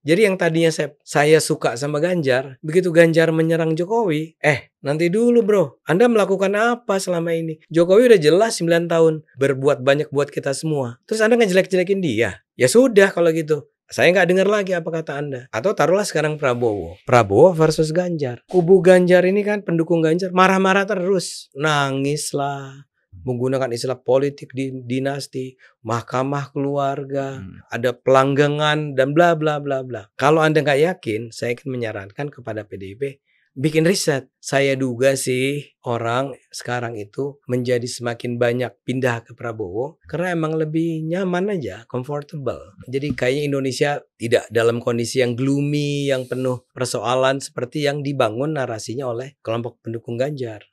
Jadi yang tadinya saya suka sama Ganjar, begitu Ganjar menyerang Jokowi, nanti dulu bro, Anda melakukan apa selama ini? Jokowi udah jelas 9 tahun, berbuat banyak buat kita semua. Terus Anda ngejelek-jelekin dia? Ya sudah kalau gitu, saya nggak dengar lagi apa kata Anda. Atau taruhlah sekarang Prabowo. Prabowo versus Ganjar. Kubu Ganjar ini kan pendukung Ganjar, marah-marah terus. Nangislah. Menggunakan istilah politik di dinasti, mahkamah keluarga, ada pelanggengan, dan bla bla bla bla. Kalau Anda nggak yakin, saya ingin menyarankan kepada PDIP, bikin riset. Saya duga sih orang sekarang itu menjadi semakin banyak pindah ke Prabowo karena emang lebih nyaman aja, comfortable. Jadi kayaknya Indonesia tidak dalam kondisi yang gloomy, yang penuh persoalan seperti yang dibangun narasinya oleh kelompok pendukung Ganjar.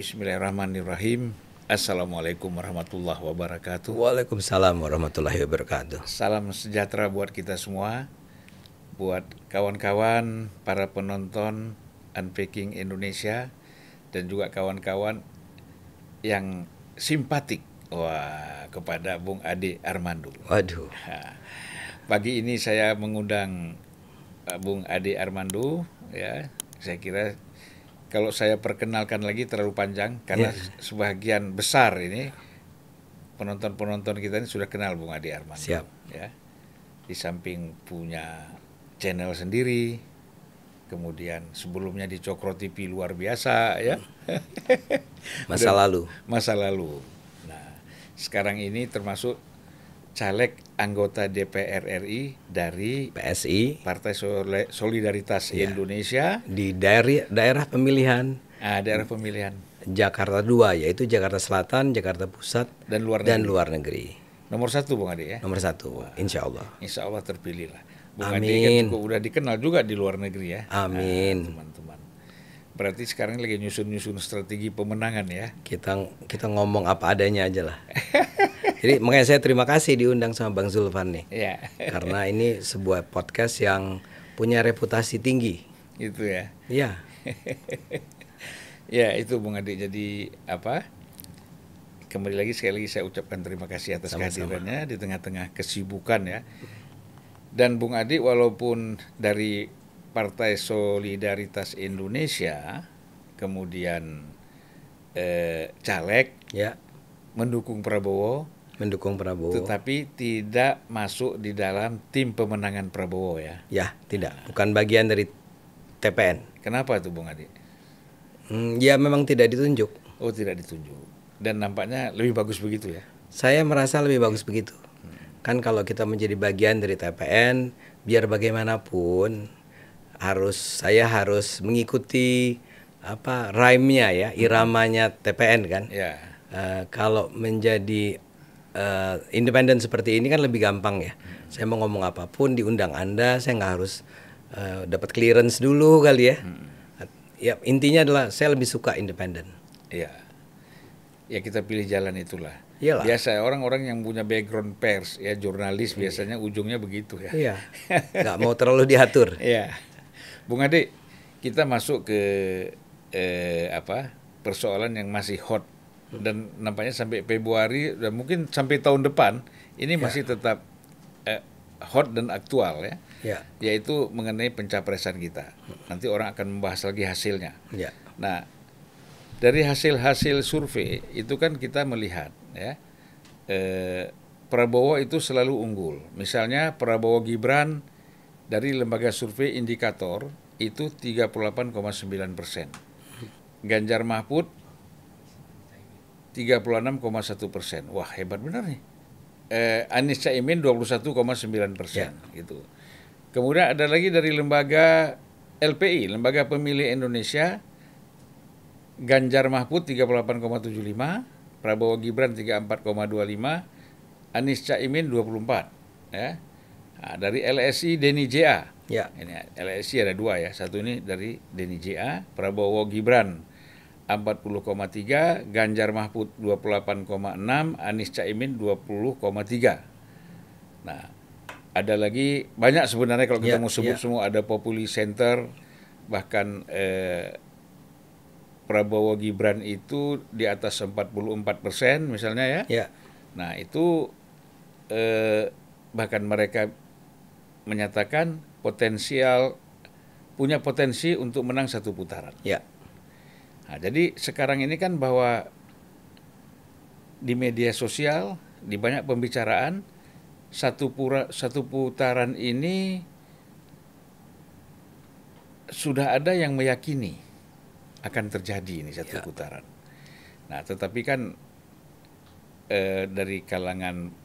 Bismillahirrahmanirrahim. Assalamualaikum warahmatullahi wabarakatuh. Waalaikumsalam warahmatullahi wabarakatuh. Salam sejahtera buat kita semua, buat kawan-kawan para penonton Unpacking Indonesia, dan juga kawan-kawan yang simpatik kepada Bung Ade Armando. Waduh. Pagi ini saya mengundang Bung Ade Armando, ya. Saya kira kalau saya perkenalkan lagi terlalu panjang karena sebagian besar ini penonton-penonton kita ini sudah kenal Bung Ade Armando. Siap. Ya. Di samping punya channel sendiri, kemudian sebelumnya di Cokro TV luar biasa ya. Masa lalu. Masa lalu. Nah, sekarang ini termasuk caleg anggota DPR RI dari PSI, Partai Solidaritas Indonesia, di daerah pemilihan Jakarta 2, yaitu Jakarta Selatan, Jakarta Pusat, dan luar negeri. Nomor 1 Bung Ade ya? Nomor 1, insya Allah terpilih lah. Bung Ade kan juga udah dikenal juga di luar negeri ya. Amin. Teman-teman, berarti sekarang lagi nyusun-nyusun strategi pemenangan ya. Kita ngomong apa adanya aja lah. Jadi makanya saya terima kasih diundang sama Bang Zulfan nih, karena ini sebuah podcast yang punya reputasi tinggi. Itu ya. Iya. Ya itu Bung Ade. Jadi apa? Kembali lagi saya ucapkan terima kasih atas kehadirannya di tengah-tengah kesibukan ya. Dan Bung Ade walaupun dari Partai Solidaritas Indonesia, kemudian caleg, ya, mendukung Prabowo, tetapi tidak masuk di dalam tim pemenangan Prabowo ya? Ya, tidak. Bukan bagian dari TPN. Kenapa tuh Bung Ade? Ya memang tidak ditunjuk. Oh, tidak ditunjuk. Dan nampaknya lebih bagus begitu ya? Saya merasa lebih bagus begitu. Kan kalau kita menjadi bagian dari TPN, biar bagaimanapun saya harus mengikuti apa rhyme-nya ya, iramanya TPN kan? Ya. Kalau menjadi independen seperti ini kan lebih gampang ya. Saya mau ngomong apapun diundang Anda, saya nggak harus dapat clearance dulu kali ya. Ya intinya adalah saya lebih suka independen. Iya. Ya kita pilih jalan itulah. Iyalah. Biasa orang-orang yang punya background pers ya, jurnalis biasanya ujungnya begitu ya. Iya. Nggak mau terlalu diatur. Iya. Bung Ade, kita masuk ke persoalan yang masih hot. Dan nampaknya sampai Februari dan mungkin sampai tahun depan ini masih tetap hot dan aktual ya, yaitu mengenai pencapresan kita. Nanti orang akan membahas lagi hasilnya. Nah, dari hasil survei itu kan kita melihat ya, Prabowo itu selalu unggul. Misalnya Prabowo Gibran dari lembaga survei Indikator itu 38,9%. Ganjar Mahfud 36,1%. Wah hebat benar nih. Anies Caimin 21,9%. Gitu. Kemudian ada lagi dari lembaga LPI, Lembaga Pemilih Indonesia, Ganjar Mahfud 38,75, Prabowo Gibran 34,25, Anies Caimin 24 ya. Nah, dari LSI Denny JA. Ya. Ini LSI ada dua ya. Satu ini dari Denny JA, Prabowo Gibran 40,3, Ganjar Mahfud 28,6, Anies Caimin 20,3. Nah, ada lagi banyak sebenarnya kalau kita mau sebut semua, ada Populi Center, bahkan Prabowo Gibran itu di atas 44% misalnya ya. Ya. Nah, itu bahkan mereka menyatakan potensial, punya potensi untuk menang satu putaran. Ya. Nah, jadi sekarang ini kan bahwa di media sosial, di banyak pembicaraan, satu putaran ini sudah ada yang meyakini akan terjadi ini satu putaran. Nah, tetapi kan dari kalangan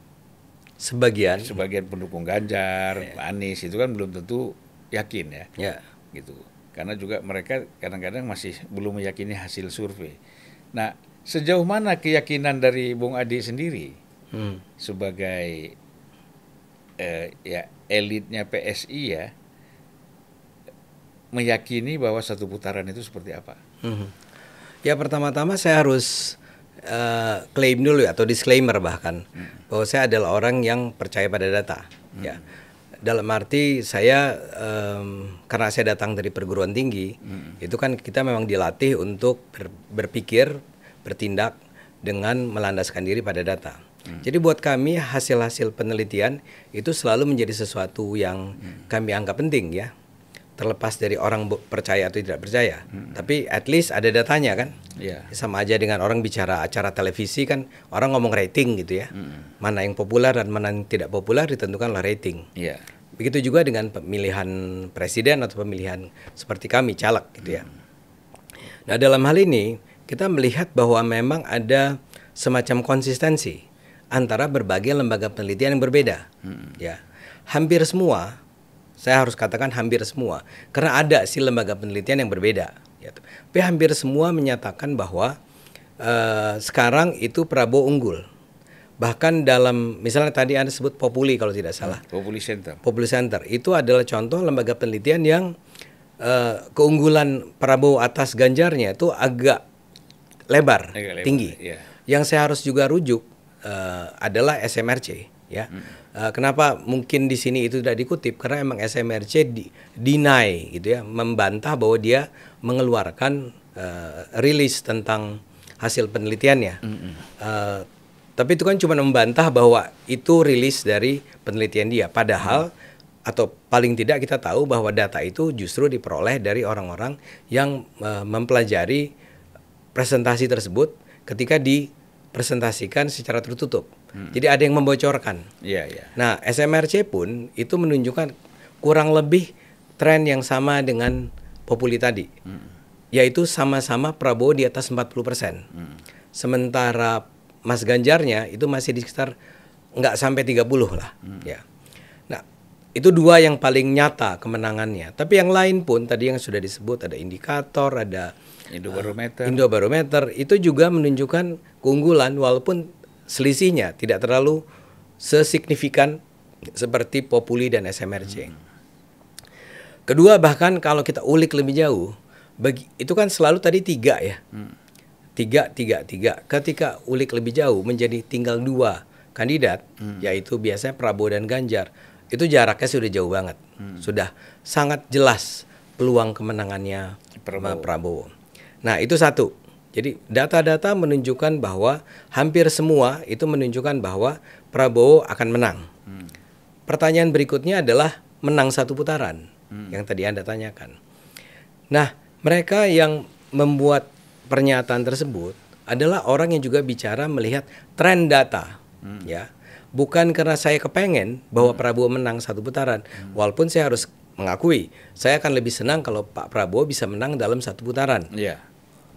sebagian pendukung Ganjar, Anies itu kan belum tentu yakin ya, gitu. Karena juga mereka kadang-kadang masih belum meyakini hasil survei. Nah, sejauh mana keyakinan dari Bung Ade sendiri sebagai elitnya PSI ya, meyakini bahwa satu putaran itu seperti apa? Ya, pertama-tama saya harus claim dulu atau disclaimer bahkan bahwa saya adalah orang yang percaya pada data. Ya. Dalam arti saya, karena saya datang dari perguruan tinggi, itu kan kita memang dilatih untuk berpikir, bertindak dengan melandaskan diri pada data. Jadi buat kami hasil-hasil penelitian itu selalu menjadi sesuatu yang kami anggap penting ya. Terlepas dari orang percaya atau tidak percaya, tapi at least ada datanya kan. Sama aja dengan orang bicara acara televisi kan, orang ngomong rating gitu ya. Mana yang populer dan mana yang tidak populer ditentukanlah rating. Begitu juga dengan pemilihan presiden atau pemilihan seperti kami caleg gitu ya. Nah, dalam hal ini kita melihat bahwa memang ada semacam konsistensi antara berbagai lembaga penelitian yang berbeda. Ya, hampir semua. Saya harus katakan hampir semua, karena ada sih lembaga penelitian yang berbeda. Tapi hampir semua menyatakan bahwa sekarang itu Prabowo unggul. Bahkan dalam, misalnya tadi Anda sebut Populi kalau tidak salah. Populi Center. Populi Center, itu adalah contoh lembaga penelitian yang keunggulan Prabowo atas Ganjarnya itu agak lebar, tinggi. Yang saya harus juga rujuk adalah SMRC. Ya, kenapa mungkin di sini itu tidak dikutip? Karena emang SMRC deny gitu ya, membantah bahwa dia mengeluarkan rilis tentang hasil penelitiannya. Tapi itu kan cuma membantah bahwa itu rilis dari penelitian dia. Padahal atau paling tidak kita tahu bahwa data itu justru diperoleh dari orang-orang yang mempelajari presentasi tersebut ketika dipresentasikan secara tertutup. Jadi ada yang membocorkan. Nah, SMRC pun itu menunjukkan kurang lebih tren yang sama dengan Populi tadi, yaitu sama-sama Prabowo di atas 40%. Sementara Mas Ganjarnya itu masih di sekitar nggak sampai 30 lah. Nah, itu dua yang paling nyata kemenangannya. Tapi yang lain pun tadi yang sudah disebut, ada Indikator, ada Indobarometer, itu juga menunjukkan keunggulan walaupun selisihnya tidak terlalu sesignifikan seperti Populi dan SMRC. Kedua, bahkan kalau kita ulik lebih jauh, itu kan selalu tadi tiga ya. Tiga. Ketika ulik lebih jauh menjadi tinggal dua kandidat, yaitu biasanya Prabowo dan Ganjar. Itu jaraknya sudah jauh banget. Sudah sangat jelas peluang kemenangannya Prabowo. Nah, itu satu. Jadi data-data menunjukkan bahwa hampir semua itu menunjukkan bahwa Prabowo akan menang. Pertanyaan berikutnya adalah menang satu putaran yang tadi Anda tanyakan. Nah, mereka yang membuat pernyataan tersebut adalah orang yang juga bicara melihat tren data. Ya, bukan karena saya kepengen bahwa Prabowo menang satu putaran, walaupun saya harus mengakui saya akan lebih senang kalau Pak Prabowo bisa menang dalam satu putaran.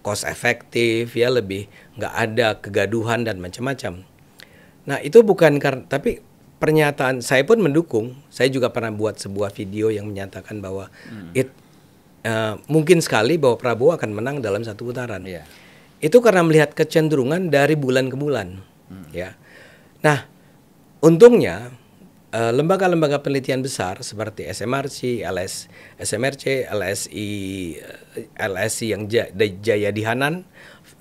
Cost efektif ya, lebih nggak ada kegaduhan dan macam-macam. Nah, itu bukan karena, tapi pernyataan saya pun mendukung. Saya juga pernah buat sebuah video yang menyatakan bahwa mungkin sekali bahwa Prabowo akan menang dalam satu putaran. Itu karena melihat kecenderungan dari bulan ke bulan. Ya. Nah, untungnya lembaga-lembaga penelitian besar seperti SMRC, SMRC, LSI, LSI yang Jaya Dihanan,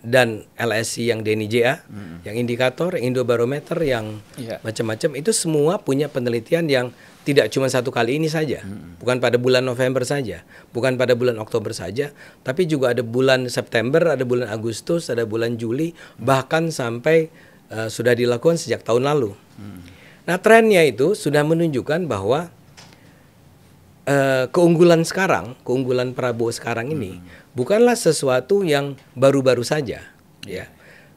dan LSI yang Denny JA, yang Indikator, yang Indobarometer, yang macam-macam, itu semua punya penelitian yang tidak cuma satu kali ini saja, bukan pada bulan November saja, bukan pada bulan Oktober saja, tapi juga ada bulan September, ada bulan Agustus, ada bulan Juli, bahkan sampai sudah dilakukan sejak tahun lalu. Nah, trennya itu sudah menunjukkan bahwa keunggulan sekarang, keunggulan Prabowo sekarang ini bukanlah sesuatu yang baru-baru saja. Ya,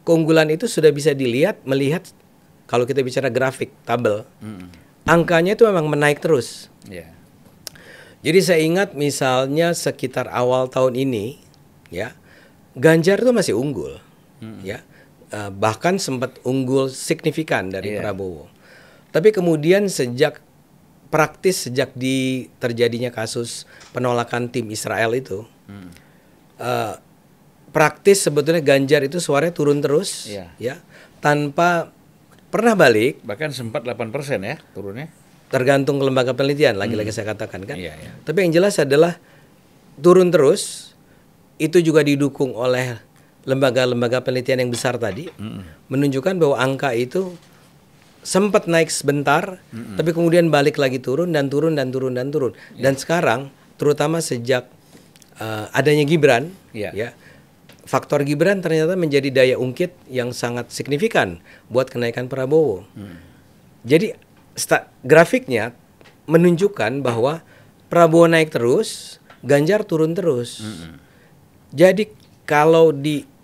keunggulan itu sudah bisa dilihat, melihat kalau kita bicara grafik tabel, angkanya itu memang menaik terus. Jadi saya ingat misalnya sekitar awal tahun ini, ya Ganjar itu masih unggul, ya bahkan sempat unggul signifikan dari Prabowo. Tapi kemudian sejak sejak terjadinya kasus penolakan tim Israel itu, praktis sebetulnya Ganjar itu suaranya turun terus, ya, tanpa pernah balik. Bahkan sempat 8% ya turunnya. Tergantung lembaga penelitian, lagi-lagi saya katakan kan. Tapi yang jelas adalah turun terus, itu juga didukung oleh lembaga-lembaga penelitian yang besar tadi, menunjukkan bahwa angka itu sempat naik sebentar, tapi kemudian balik lagi turun dan turun dan turun dan turun. Dan sekarang, terutama sejak adanya Gibran, ya, faktor Gibran ternyata menjadi daya ungkit yang sangat signifikan buat kenaikan Prabowo. Jadi grafiknya menunjukkan bahwa Prabowo naik terus, Ganjar turun terus. Jadi kalau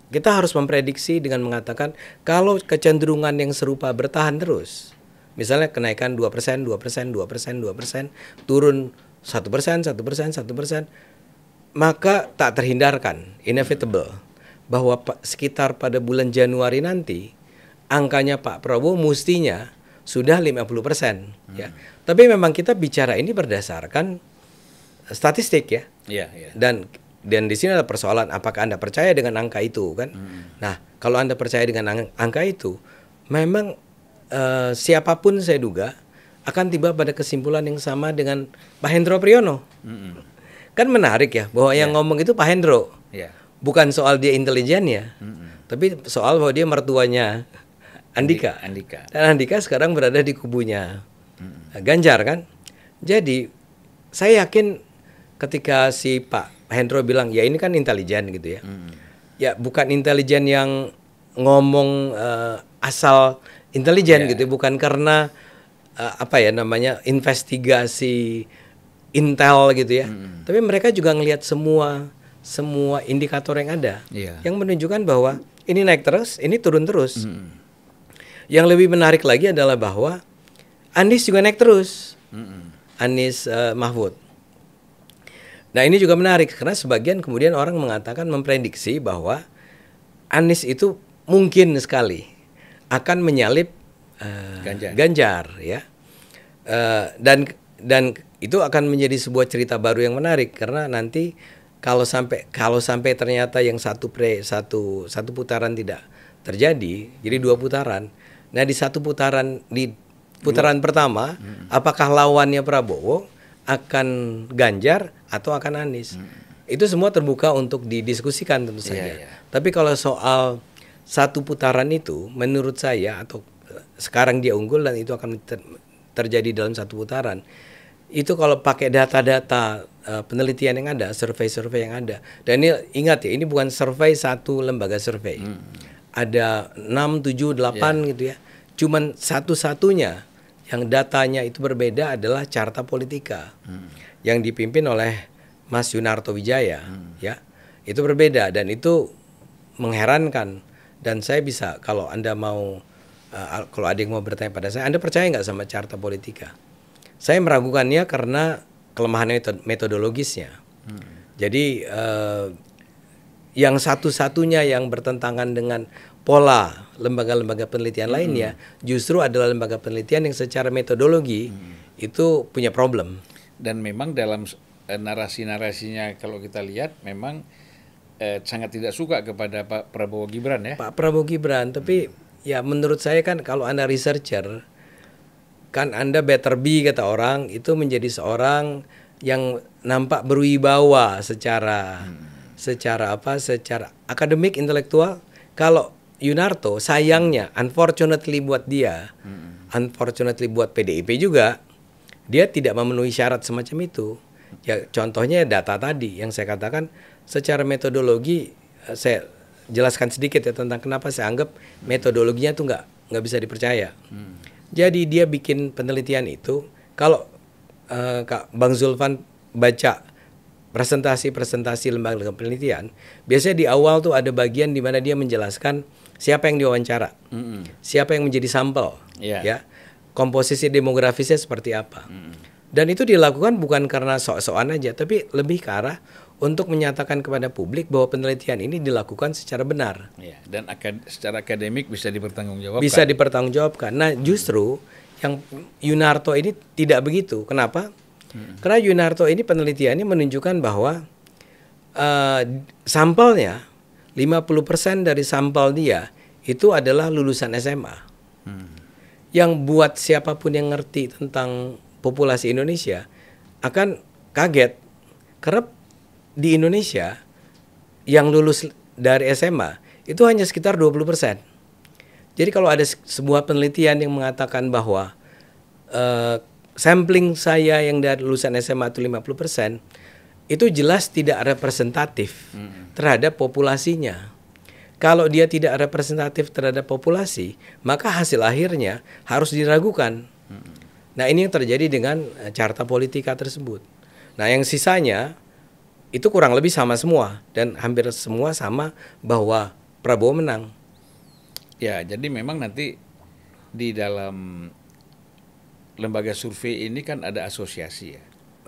kita harus memprediksi dengan mengatakan kalau kecenderungan yang serupa bertahan terus, misalnya kenaikan 2%, 2%, 2%, 2%, turun 1%, 1%, 1%, maka tak terhindarkan, inevitable, bahwa sekitar pada bulan Januari nanti, angkanya Pak Prabowo mestinya sudah 50%. Ya. Tapi memang kita bicara ini berdasarkan statistik ya, dan di sini ada persoalan apakah Anda percaya dengan angka itu kan? Nah, kalau Anda percaya dengan angka itu, memang siapapun saya duga akan tiba pada kesimpulan yang sama dengan Pak Hendropriyono. Kan menarik ya bahwa yang ngomong itu Pak Hendro, bukan soal dia intelijennya, tapi soal bahwa dia mertuanya Andika. Dan Andika sekarang berada di kubunya Ganjar kan? Jadi saya yakin ketika si Pak Hendro bilang, ya ini kan intelijen gitu ya. Ya bukan intelijen yang ngomong asal intelijen gitu, bukan karena apa ya namanya investigasi intel gitu ya. Tapi mereka juga ngelihat semua indikator yang ada, yang menunjukkan bahwa ini naik terus, ini turun terus. Yang lebih menarik lagi adalah bahwa Anies juga naik terus, Anies Mahfud. Nah ini juga menarik karena sebagian kemudian orang mengatakan memprediksi bahwa Anies itu mungkin sekali akan menyalip Ganjar ya, dan itu akan menjadi sebuah cerita baru yang menarik karena nanti kalau sampai ternyata yang satu putaran tidak terjadi, jadi dua putaran. Nah di satu putaran, di putaran pertama, apakah lawannya Prabowo akan Ganjar atau akan Anies? Itu semua terbuka untuk didiskusikan tentu saja. Tapi kalau soal satu putaran itu, menurut saya atau sekarang dia unggul dan itu akan terjadi dalam satu putaran. Itu kalau pakai data-data penelitian yang ada, survei-survei yang ada. Dan ini ingat ya, ini bukan survei satu lembaga survei. Ada 6, 7, 8 gitu ya. Cuman satu-satunya yang datanya itu berbeda adalah Carta Politika yang dipimpin oleh Mas Yunarto Wijaya, ya itu berbeda dan itu mengherankan. Dan saya bisa, kalau Anda mau, kalau ada yang mau bertanya pada saya, Anda percaya nggak sama Carta Politika? Saya meragukannya karena kelemahan metodologisnya. Jadi yang satu-satunya yang bertentangan dengan pola lembaga-lembaga penelitian lainnya justru adalah lembaga penelitian yang secara metodologi itu punya problem. Dan memang dalam narasi-narasinya kalau kita lihat memang sangat tidak suka kepada Pak Prabowo Gibran ya. Pak Prabowo Gibran, tapi ya menurut saya kan kalau Anda researcher, kan Anda better be kata orang, itu menjadi seorang yang nampak berwibawa secara secara akademik, intelektual. Kalau Yunarto sayangnya, unfortunately buat dia, unfortunately buat PDIP juga, dia tidak memenuhi syarat semacam itu. Ya contohnya data tadi yang saya katakan. Secara metodologi saya jelaskan sedikit ya tentang kenapa saya anggap metodologinya tuh nggak bisa dipercaya. Jadi dia bikin penelitian itu, kalau Kak Bang Zulfan baca presentasi lembaga penelitian, biasanya di awal tuh ada bagian di mana dia menjelaskan siapa yang diwawancara, siapa yang menjadi sampel, ya, komposisi demografisnya seperti apa. Dan itu dilakukan bukan karena sok-sokan aja, tapi lebih ke arah untuk menyatakan kepada publik bahwa penelitian ini dilakukan secara benar. Ya, dan secara akademik bisa dipertanggungjawabkan. Bisa dipertanggungjawabkan. Nah justru yang Yunarto ini tidak begitu. Kenapa? Karena Yunarto ini penelitiannya menunjukkan bahwa sampelnya 50% dari sampel dia itu adalah lulusan SMA. Yang buat siapapun yang ngerti tentang populasi Indonesia akan kaget. Karena di Indonesia yang lulus dari SMA itu hanya sekitar 20%. Jadi kalau ada sebuah penelitian yang mengatakan bahwa sampling saya yang dari lulusan SMA itu 50%, itu jelas tidak representatif terhadap populasinya. Kalau dia tidak representatif terhadap populasi, maka hasil akhirnya harus diragukan. Nah ini yang terjadi dengan Carta Politika tersebut. Nah yang sisanya itu kurang lebih sama semua dan hampir semua sama bahwa Prabowo menang. Ya, jadi memang nanti di dalam lembaga survei ini kan ada asosiasi ya.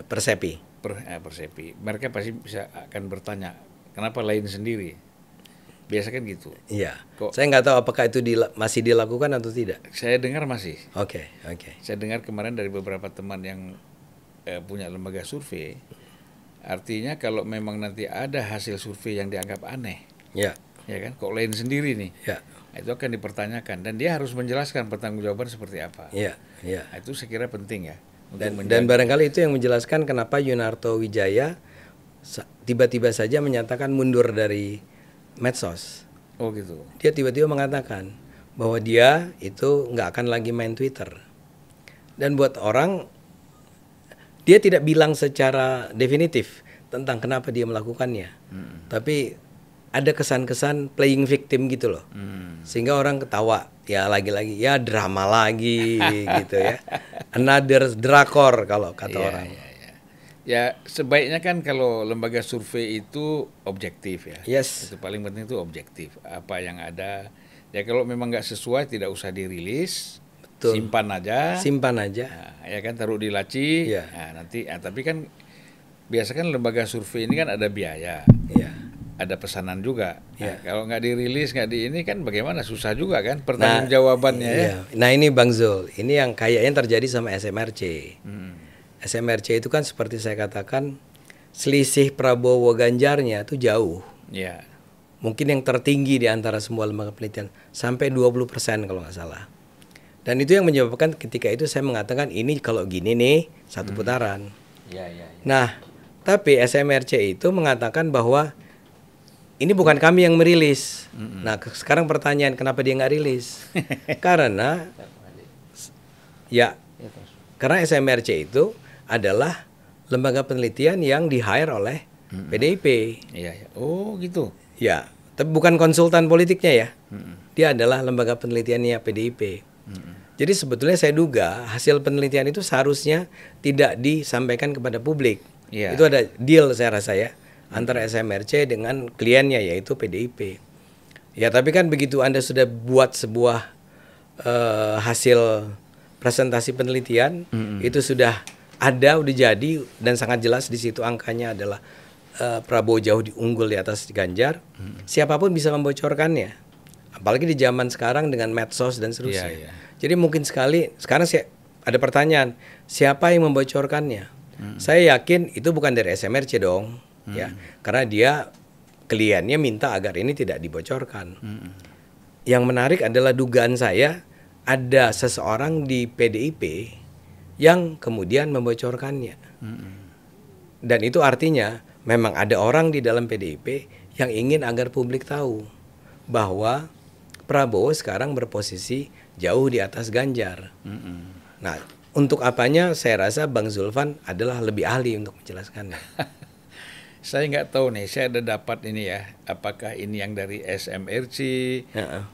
Persepi. Persepi. Mereka pasti bisa akan bertanya, kenapa lain sendiri? Biasa kan gitu. Iya. Saya nggak tahu apakah itu masih dilakukan atau tidak. Saya dengar masih. Oke, oke. Saya dengar kemarin dari beberapa teman yang punya lembaga survei. Artinya kalau memang nanti ada hasil survei yang dianggap aneh, ya kan, kok lain sendiri nih, itu akan dipertanyakan dan dia harus menjelaskan pertanggungjawaban seperti apa. Nah, itu saya kira penting ya. Dan barangkali itu yang menjelaskan kenapa Yunarto Wijaya tiba-tiba saja menyatakan mundur dari medsos. Oh gitu. Dia tiba-tiba mengatakan bahwa dia itu nggak akan lagi main Twitter. Dan buat orang, dia tidak bilang secara definitif tentang kenapa dia melakukannya, tapi ada kesan-kesan playing victim gitu loh, sehingga orang ketawa. Ya lagi-lagi ya drama lagi gitu ya, another drakor kalau kata orang. Ya sebaiknya kan kalau lembaga survei itu objektif ya. Itu paling penting itu objektif. Apa yang ada ya kalau memang nggak sesuai tidak usah dirilis. Simpan aja. Nah, ya kan taruh di laci. Nah, nanti, tapi kan biasa kan lembaga survei ini kan ada biaya, ada pesanan juga. Nah, kalau nggak dirilis, nggak di ini kan bagaimana, susah juga kan pertanggungjawabannya. Nah ini Bang Zul, ini yang kayaknya terjadi sama SMRC. SMRC itu kan seperti saya katakan selisih Prabowo Ganjarnya itu jauh. Mungkin yang tertinggi di antara semua lembaga penelitian sampai 20% kalau nggak salah. Dan itu yang menyebabkan ketika itu saya mengatakan ini kalau gini nih satu putaran. Nah, tapi SMRC itu mengatakan bahwa ini bukan kami yang merilis. Nah, sekarang pertanyaan kenapa dia nggak rilis? Karena karena SMRC itu adalah lembaga penelitian yang di-hire oleh PDIP. Oh gitu. Tapi bukan konsultan politiknya ya. Dia adalah lembaga penelitiannya PDIP. Jadi sebetulnya saya duga hasil penelitian itu seharusnya tidak disampaikan kepada publik. Itu ada deal saya rasa ya antara SMRC dengan kliennya yaitu PDIP. Ya tapi kan begitu Anda sudah buat sebuah hasil presentasi penelitian itu sudah ada, udah jadi dan sangat jelas di situ angkanya adalah Prabowo jauh unggul di atas Ganjar. Siapapun bisa membocorkannya. Apalagi di zaman sekarang dengan medsos dan seterusnya. Jadi mungkin sekali, sekarang ada pertanyaan, siapa yang membocorkannya? Saya yakin itu bukan dari SMRC dong, ya, karena dia kliennya minta agar ini tidak dibocorkan. Yang menarik adalah dugaan saya ada seseorang di PDIP yang kemudian membocorkannya. Dan itu artinya memang ada orang di dalam PDIP yang ingin agar publik tahu bahwa Prabowo sekarang berposisi jauh di atas Ganjar. Nah, untuk apanya saya rasa Bang Zulfan adalah lebih ahli untuk menjelaskannya. Saya nggak tahu nih, saya ada dapat ini ya, apakah ini yang dari SMRC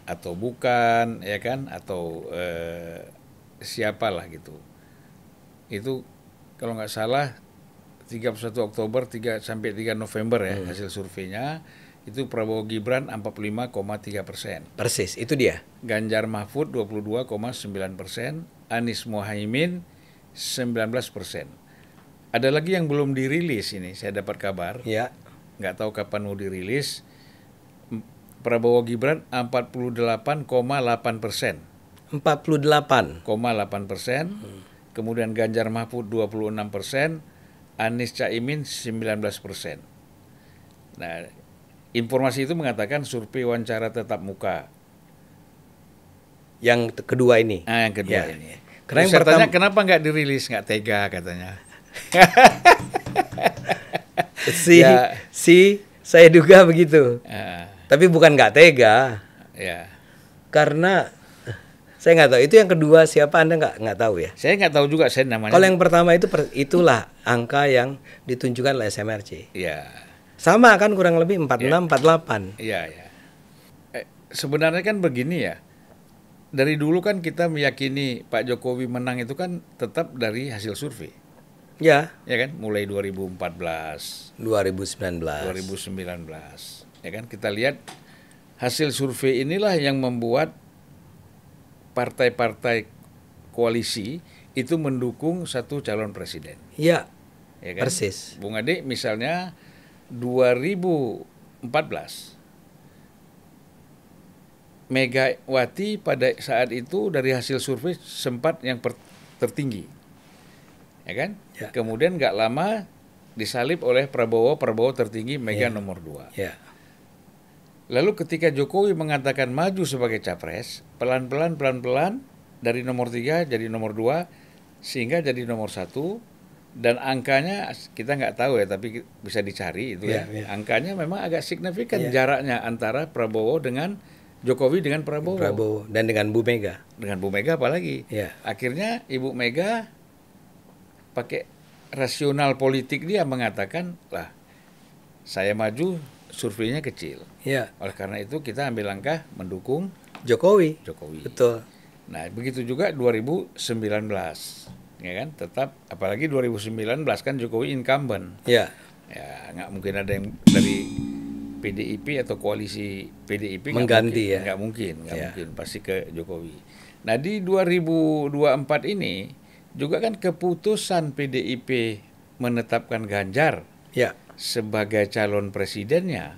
atau bukan, ya kan, atau siapalah gitu. Itu kalau nggak salah 31 Oktober 3 sampai 3 November ya, hasil surveinya itu Prabowo Gibran 45,3%. Persis, itu dia. Ganjar Mahfud 22,9%, Anies Mohaimin 19%. Ada lagi yang belum dirilis ini, saya dapat kabar. Ya. Nggak tahu kapan mau dirilis. Prabowo Gibran 48,8%. 48,8%. Kemudian Ganjar Mahfud 26%. Anies Caimin 19%. Nah, informasi itu mengatakan survei wawancara tatap muka. Yang kedua ini. Ah, yang kedua ya. Ini. Karena yang pertama, kenapa nggak dirilis, nggak tega katanya. Saya duga begitu. Tapi bukan nggak tega. Karena saya nggak tahu. Itu yang kedua siapa, Anda nggak tahu ya? Saya nggak tahu juga, saya namanya. Kalau yang pertama itu itulah angka yang ditunjukkan oleh SMRC. Sama kan kurang lebih 46, 48. Sebenarnya kan begini ya. Dari dulu kan kita meyakini Pak Jokowi menang itu kan tetap dari hasil survei. Ya kan, mulai 2014, 2019, ya kan, kita lihat hasil survei inilah yang membuat partai-partai koalisi itu mendukung satu calon presiden. Ya kan? Persis. Bung Ade, misalnya 2014, Megawati pada saat itu dari hasil survei sempat yang tertinggi. Ya kan? Kemudian nggak lama disalip oleh Prabowo tertinggi, Mega nomor 2. Lalu ketika Jokowi mengatakan maju sebagai capres, pelan-pelan dari nomor 3 jadi nomor 2 sehingga jadi nomor 1, dan angkanya kita nggak tahu ya, tapi bisa dicari itu Angkanya memang agak signifikan jaraknya antara Prabowo dengan Jokowi dengan Prabowo dan dengan Bu Mega. Dengan Bu Mega apalagi? Akhirnya Ibu Mega pakai rasional politik dia mengatakan, lah saya maju surveinya kecil. Oleh karena itu kita ambil langkah mendukung Jokowi. Betul. Nah, begitu juga 2019. Ya kan? Tetap apalagi 2019 kan Jokowi incumbent. Nggak mungkin ada yang dari PDIP atau koalisi PDIP mengganti, nggak mungkin, pasti ke Jokowi. Nah, di 2024 ini juga kan keputusan PDIP menetapkan Ganjar sebagai calon presidennya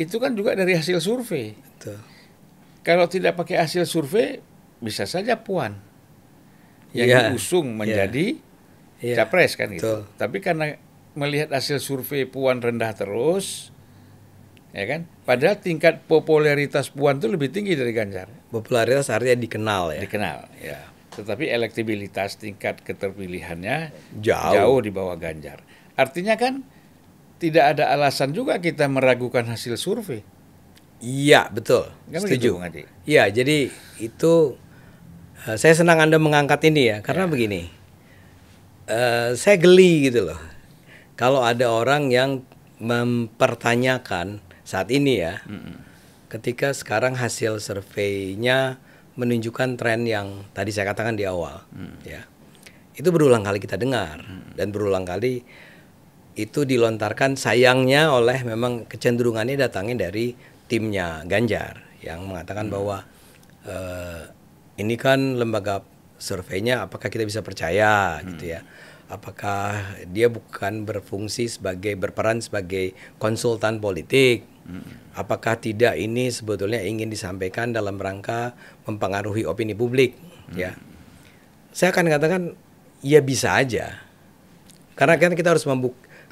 itu kan juga dari hasil survei. Kalau tidak pakai hasil survei bisa saja Puan yang diusung menjadi capres kan gitu. Tapi karena melihat hasil survei Puan rendah terus, ya kan? Padahal tingkat popularitas Puan itu lebih tinggi dari Ganjar. Popularitas artinya dikenal ya. Tetapi elektibilitas tingkat keterpilihannya jauh di bawah Ganjar. Artinya kan tidak ada alasan juga kita meragukan hasil survei. Betul. Gak setuju. Jadi itu saya senang Anda mengangkat ini ya, karena begini. Saya geli gitu loh. Kalau ada orang yang mempertanyakan saat ini ya, ketika sekarang hasil surveinya menunjukkan tren yang tadi saya katakan di awal, ya itu berulang kali kita dengar dan berulang kali itu dilontarkan, sayangnya oleh memang kecenderungannya datangnya dari timnya Ganjar yang mengatakan bahwa ini kan lembaga surveinya, apakah kita bisa percaya gitu ya, apakah dia bukan berperan sebagai konsultan politik. Apakah tidak ini sebetulnya ingin disampaikan dalam rangka mempengaruhi opini publik? Saya akan katakan ya bisa aja, karena kan kita harus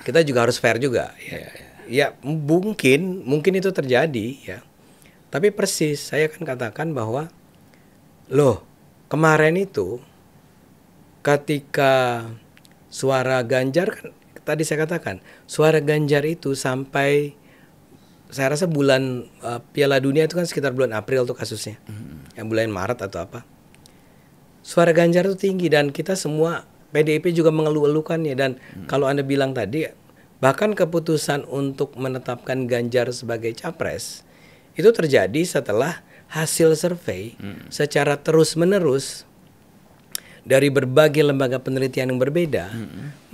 kita juga harus fair juga. Ya mungkin itu terjadi ya. Tapi persis saya akan katakan bahwa loh, kemarin itu ketika suara Ganjar kan, tadi saya katakan suara Ganjar itu sampai saya rasa bulan Piala Dunia itu kan sekitar bulan April tuh kasusnya, yang bulan Maret atau apa. Suara Ganjar itu tinggi dan kita semua PDIP juga mengeluh-elukannya dan kalau Anda bilang tadi bahkan keputusan untuk menetapkan Ganjar sebagai capres itu terjadi setelah hasil survei secara terus-menerus dari berbagai lembaga penelitian yang berbeda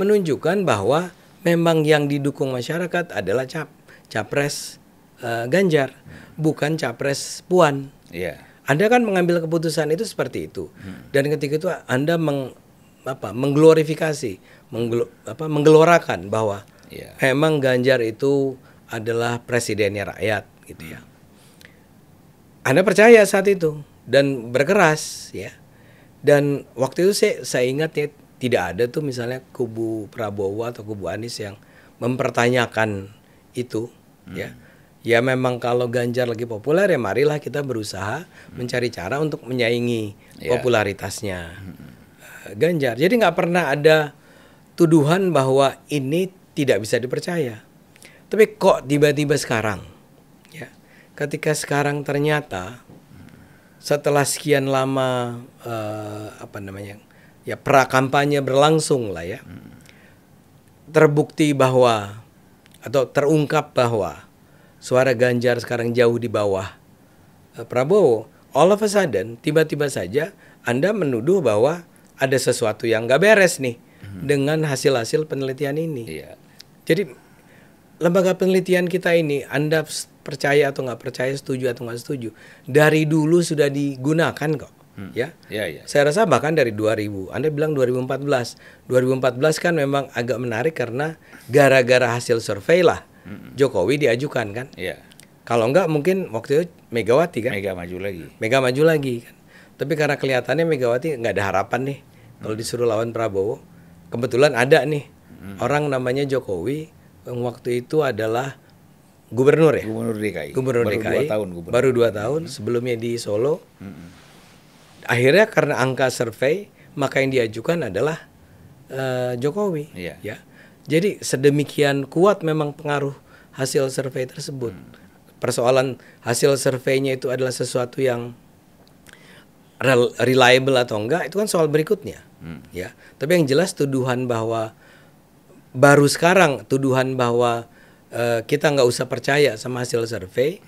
menunjukkan bahwa memang yang didukung masyarakat adalah capres Ganjar, bukan capres Puan. Yeah. Anda kan mengambil keputusan itu seperti itu. Dan ketika itu Anda menggelorakan bahwa yeah, emang Ganjar itu adalah presidennya rakyat gitu ya. Anda percaya saat itu dan berkeras ya. Dan waktu itu saya ingat ya, tidak ada tuh misalnya kubu Prabowo atau kubu Anies yang mempertanyakan itu ya. Ya memang kalau Ganjar lagi populer ya marilah kita berusaha mencari cara untuk menyaingi popularitasnya Ganjar. Jadi nggak pernah ada tuduhan bahwa ini tidak bisa dipercaya. Tapi kok tiba-tiba sekarang ya, ketika sekarang ternyata setelah sekian lama prakampanye berlangsung lah ya, terbukti bahwa atau terungkap bahwa suara Ganjar sekarang jauh di bawah Prabowo. All of a sudden tiba-tiba saja Anda menuduh bahwa ada sesuatu yang nggak beres nih dengan hasil-hasil penelitian ini. Yeah. Jadi lembaga penelitian kita ini Anda percaya atau nggak percaya, setuju atau nggak setuju, dari dulu sudah digunakan kok. Saya rasa bahkan dari 2000. Anda bilang 2014. 2014 kan memang agak menarik karena gara-gara hasil survei lah Jokowi diajukan kan. Kalau nggak mungkin waktu itu Megawati kan. Mega maju lagi kan. Tapi karena kelihatannya Megawati nggak ada harapan nih kalau disuruh lawan Prabowo. Kebetulan ada nih orang namanya Jokowi yang waktu itu adalah gubernur ya? Gubernur DKI. Baru 2 tahun sebelumnya di Solo. Akhirnya karena angka survei maka yang diajukan adalah Jokowi. Ya. Jadi sedemikian kuat memang pengaruh hasil survei tersebut. Persoalan hasil surveinya itu adalah sesuatu yang reliable atau enggak itu kan soal berikutnya. Ya. Tapi yang jelas tuduhan bahwa baru sekarang tuduhan bahwa kita nggak usah percaya sama hasil survei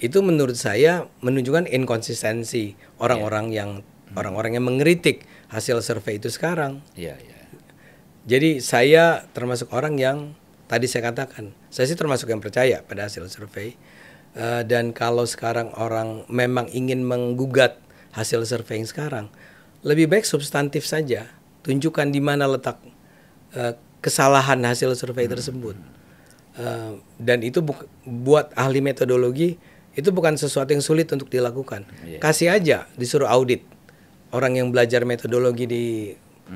itu menurut saya menunjukkan inkonsistensi orang-orang yang mengkritik hasil survei itu sekarang. Jadi saya termasuk orang yang tadi saya katakan, saya sih termasuk yang percaya pada hasil survei dan kalau sekarang orang memang ingin menggugat hasil survei yang sekarang, lebih baik substantif saja, tunjukkan di mana letak kesalahan hasil survei tersebut. Dan itu buat ahli metodologi itu bukan sesuatu yang sulit untuk dilakukan. Kasih aja disuruh audit orang yang belajar metodologi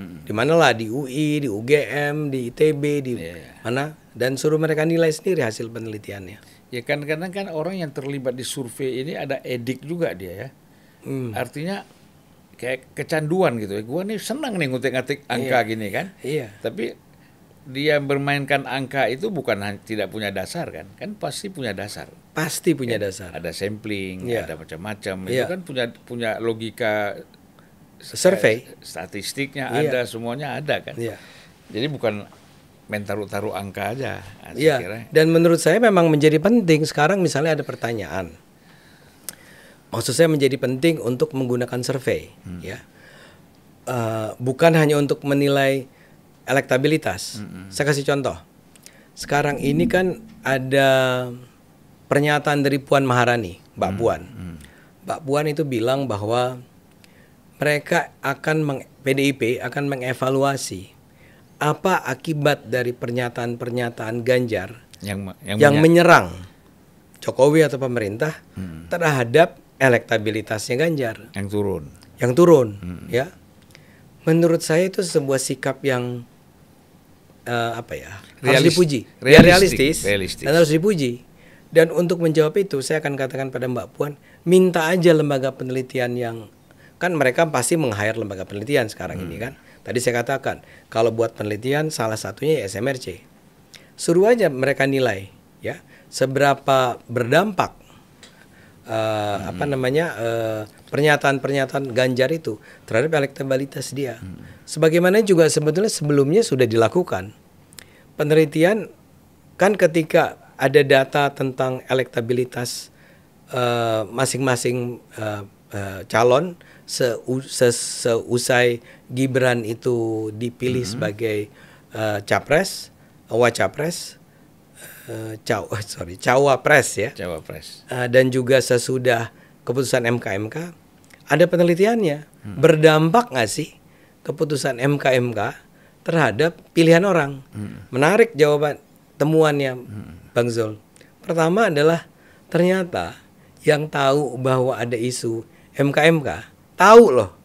di mana lah, di UI, di UGM, di ITB, di mana, dan suruh mereka nilai sendiri hasil penelitiannya. Ya kan, karena kan orang yang terlibat di survei ini ada edik juga dia ya. Artinya kayak kecanduan gitu. Gua nih senang nih ngutik-ngutik angka gini kan. Tapi dia bermainkan angka itu bukan tidak punya dasar kan, kan pasti punya dasar. Pasti punya dasar. Ada sampling, ada macam-macam. Itu kan punya logika survei, statistiknya ada, semuanya ada kan. Jadi bukan main taruh-taruh angka aja. Iya. Dan menurut saya memang menjadi penting sekarang misalnya ada pertanyaan. Maksud saya menjadi penting untuk menggunakan survei, ya. Bukan hanya untuk menilai elektabilitas. Saya kasih contoh. Sekarang ini kan ada pernyataan dari Puan Maharani, Mbak Puan. Mbak Puan itu bilang bahwa mereka PDIP akan mengevaluasi apa akibat dari pernyataan-pernyataan Ganjar yang menyerang Jokowi atau pemerintah terhadap elektabilitasnya Ganjar yang turun ya. Menurut saya itu sebuah sikap yang apa ya, harus dipuji, realistis dan harus dipuji. Dan untuk menjawab itu saya akan katakan pada Mbak Puan, minta aja lembaga penelitian yang, kan mereka pasti meng-hire lembaga penelitian sekarang ini kan. Tadi saya katakan kalau buat penelitian salah satunya ya SMRC. Suruh aja mereka nilai ya seberapa berdampak pernyataan-pernyataan Ganjar itu terhadap elektabilitas dia. Sebagaimana juga sebetulnya sebelumnya sudah dilakukan penelitian kan, ketika ada data tentang elektabilitas masing-masing calon seusai Gibran itu dipilih sebagai cawapres ya. Cawapres. Dan juga sesudah keputusan MKMK ada penelitiannya. Berdampak nggak sih keputusan MKMK terhadap pilihan orang? Menarik jawaban temuannya. Bang Zul, pertama adalah ternyata yang tahu bahwa ada isu MKMK tahu loh,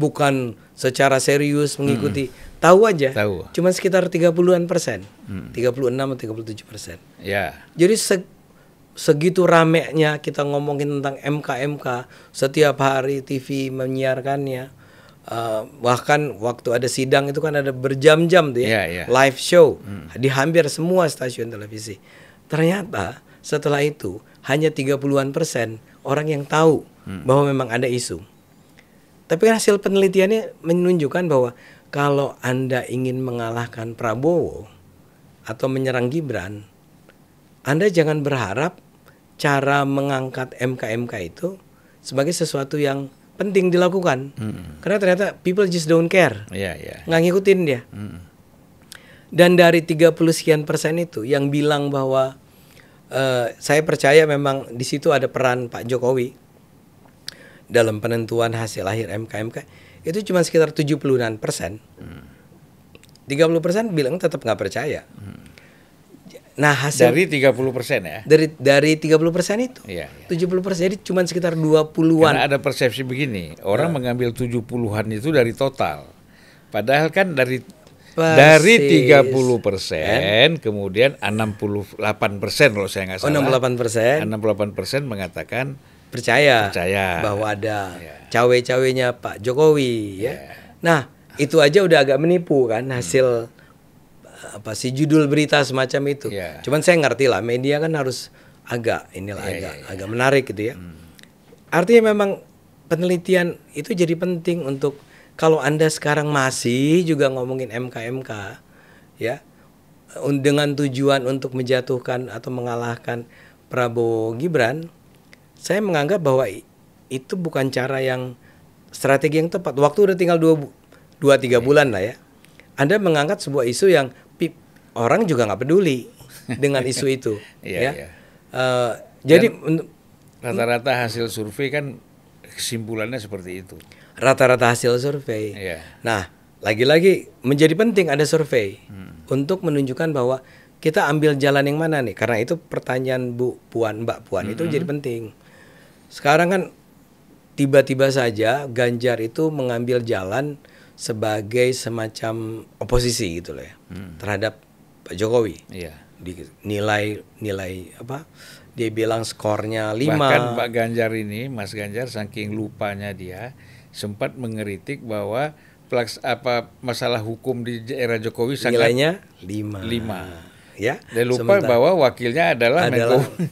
bukan secara serius mengikuti, tahu aja, cuma sekitar 30-an persen, 36 atau 37%. Jadi segitu ramenya kita ngomongin tentang MKMK, setiap hari TV menyiarkannya, bahkan waktu ada sidang itu kan ada berjam-jam tuh ya, live show di hampir semua stasiun televisi. Ternyata setelah itu hanya 30-an persen orang yang tahu bahwa memang ada isu. Tapi hasil penelitiannya menunjukkan bahwa kalau Anda ingin mengalahkan Prabowo atau menyerang Gibran, Anda jangan berharap cara mengangkat MKMK itu sebagai sesuatu yang penting dilakukan, karena ternyata people just don't care, nggak ngikutin dia. Dan dari 30 sekian persen itu yang bilang bahwa saya percaya memang di situ ada peran Pak Jokowi dalam penentuan hasil akhir MKMK, itu cuma sekitar 70-an persen. 30% bilang tetap nggak percaya. Nah, hasil dari 30% ya. Dari 30% itu. 70% jadi cuma sekitar 20-an. Karena ada persepsi begini, orang mengambil 70-an itu dari total. Padahal kan dari dari 30% kemudian 68% kalau saya nggak salah. 68% mengatakan percaya bahwa ada cawe-cawenya Pak Jokowi ya. Nah, itu aja udah agak menipu kan hasil apa sih, judul berita semacam itu. Cuman saya ngerti lah, media kan harus agak inilah agak menarik gitu ya. Artinya memang penelitian itu jadi penting untuk, kalau Anda sekarang masih juga ngomongin MKMK ya dengan tujuan untuk menjatuhkan atau mengalahkan Prabowo Gibran, saya menganggap bahwa itu bukan cara yang strategi yang tepat. Waktu udah tinggal 2-3 bulan lah ya. Anda mengangkat sebuah isu yang orang juga nggak peduli dengan isu itu. Jadi rata-rata hasil survei kan kesimpulannya seperti itu. Rata-rata hasil survei. Nah, lagi-lagi menjadi penting ada survei untuk menunjukkan bahwa kita ambil jalan yang mana nih. Karena itu pertanyaan Mbak Puan itu jadi penting. Sekarang kan tiba-tiba saja Ganjar itu mengambil jalan sebagai semacam oposisi gitu loh ya, terhadap Pak Jokowi. Nilai apa, dia bilang skornya 5. Bahkan Pak Ganjar ini, Mas Ganjar, saking lupanya dia sempat mengkritik bahwa masalah hukum di era Jokowi nilainya 5. Ya, dan lupa bahwa wakilnya adalah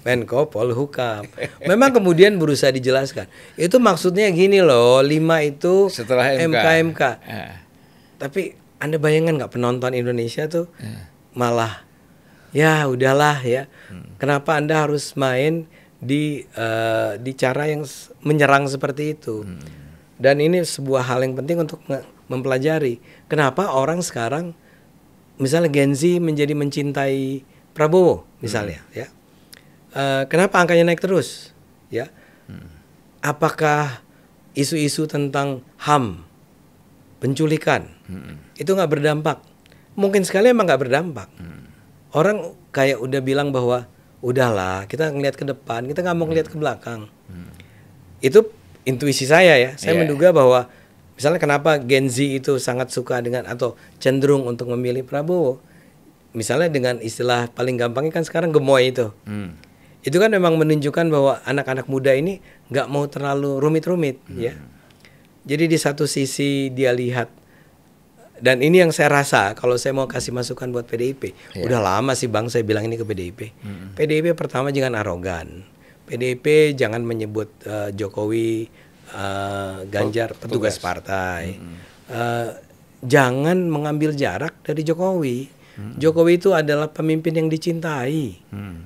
Menko Polhukam. Memang kemudian berusaha dijelaskan, itu maksudnya gini loh, 5 itu setelah MKMK. Tapi Anda bayangkan nggak penonton Indonesia tuh malah ya udahlah ya. Kenapa Anda harus main di cara yang menyerang seperti itu? Dan ini sebuah hal yang penting untuk mempelajari kenapa orang sekarang, misalnya Gen Z menjadi mencintai Prabowo misalnya, ya. Kenapa angkanya naik terus? Ya. Apakah isu-isu tentang HAM, penculikan, itu nggak berdampak? Mungkin sekali emang nggak berdampak. Orang kayak udah bilang bahwa udahlah, kita ngelihat ke depan, kita nggak mau ngelihat ke belakang. Itu intuisi saya ya. Saya menduga bahwa Misalnya kenapa Gen Z itu sangat suka dengan atau cenderung untuk memilih Prabowo. Misalnya dengan istilah paling gampangnya kan sekarang gemoy itu. Itu kan memang menunjukkan bahwa anak-anak muda ini nggak mau terlalu rumit-rumit ya. Jadi di satu sisi dia lihat, dan ini yang saya rasa kalau saya mau kasih masukan buat PDIP. Udah lama sih Bang saya bilang ini ke PDIP. PDIP pertama jangan arogan. PDIP jangan menyebut Jokowi, Ganjar petugas partai. Jangan mengambil jarak dari Jokowi. Jokowi itu adalah pemimpin yang dicintai.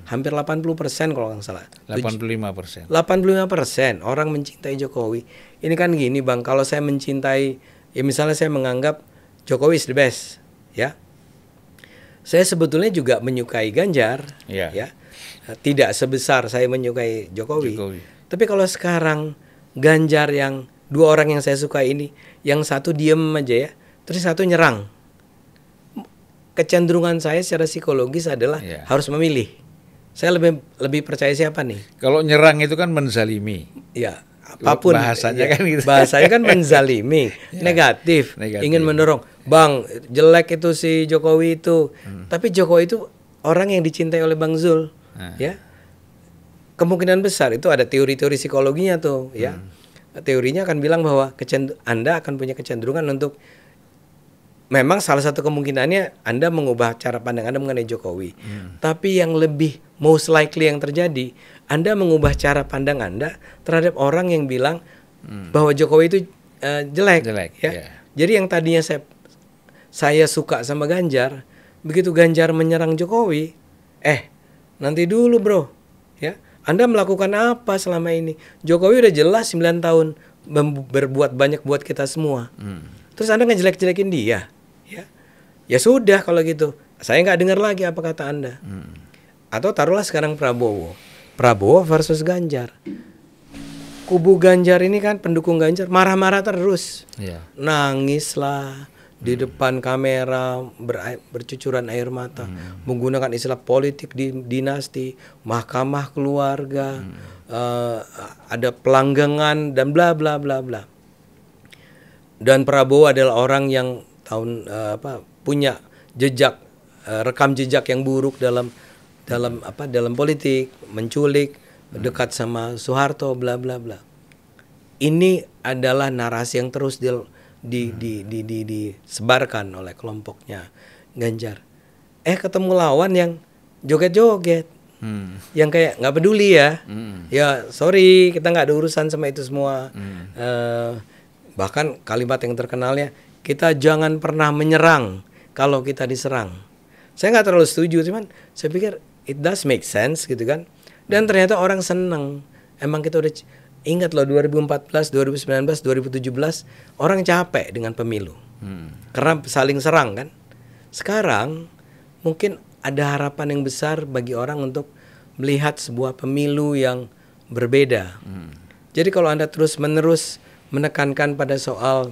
Hampir 80% kalau nggak salah. 85%. 85% orang mencintai Jokowi. Ini kan gini Bang, kalau saya mencintai, ya misalnya saya menganggap Jokowi is the best, ya. Saya sebetulnya juga menyukai Ganjar, ya. Tidak sebesar saya menyukai Jokowi. Tapi kalau sekarang Ganjar yang dua orang yang saya suka ini, yang satu diem aja ya, terus satu nyerang. Kecenderungan saya secara psikologis adalah harus memilih. Saya lebih percaya siapa nih? Kalau nyerang itu kan menzalimi. Ya, apapun bahasanya kan gitu. Bahasanya kan menzalimi, negatif, ingin mendorong. Bang, jelek itu si Jokowi itu. Tapi Jokowi itu orang yang dicintai oleh Bang Zul, ya. Kemungkinan besar itu ada teori-teori psikologinya tuh, ya. Teorinya akan bilang bahwa Anda akan punya kecenderungan untuk, memang salah satu kemungkinannya Anda mengubah cara pandang Anda mengenai Jokowi. Tapi yang lebih most likely yang terjadi, Anda mengubah cara pandang Anda terhadap orang yang bilang bahwa Jokowi itu jelek, ya. Jadi yang tadinya saya suka sama Ganjar, begitu Ganjar menyerang Jokowi, nanti dulu bro, ya. Anda melakukan apa selama ini? Jokowi udah jelas 9 tahun berbuat banyak buat kita semua. Terus Anda ngejelek-jelekin dia, ya? Ya sudah kalau gitu, saya nggak dengar lagi apa kata Anda. Atau taruhlah sekarang Prabowo versus Ganjar. Kubu Ganjar ini kan pendukung Ganjar marah-marah terus, nangis lah di depan kamera, bercucuran air mata, menggunakan istilah politik dinasti, mahkamah keluarga, ada pelanggengan dan bla bla bla bla. Dan Prabowo adalah orang yang punya jejak, rekam jejak yang buruk dalam politik, menculik, dekat sama Soeharto, bla bla bla. Ini adalah narasi yang terus disebarkan oleh kelompoknya Ganjar. Ketemu lawan yang joget-joget, yang kayak nggak peduli ya. Ya sorry, kita nggak ada urusan sama itu semua. Bahkan kalimat yang terkenalnya, kita jangan pernah menyerang kalau kita diserang. Saya nggak terlalu setuju, cuman saya pikir it does make sense gitu kan. Dan ternyata orang seneng. Emang kita udah ingat loh 2014, 2019, 2017 orang capek dengan pemilu. Karena saling serang kan. Sekarang mungkin ada harapan yang besar bagi orang untuk melihat sebuah pemilu yang berbeda. Jadi kalau Anda terus-menerus menekankan pada soal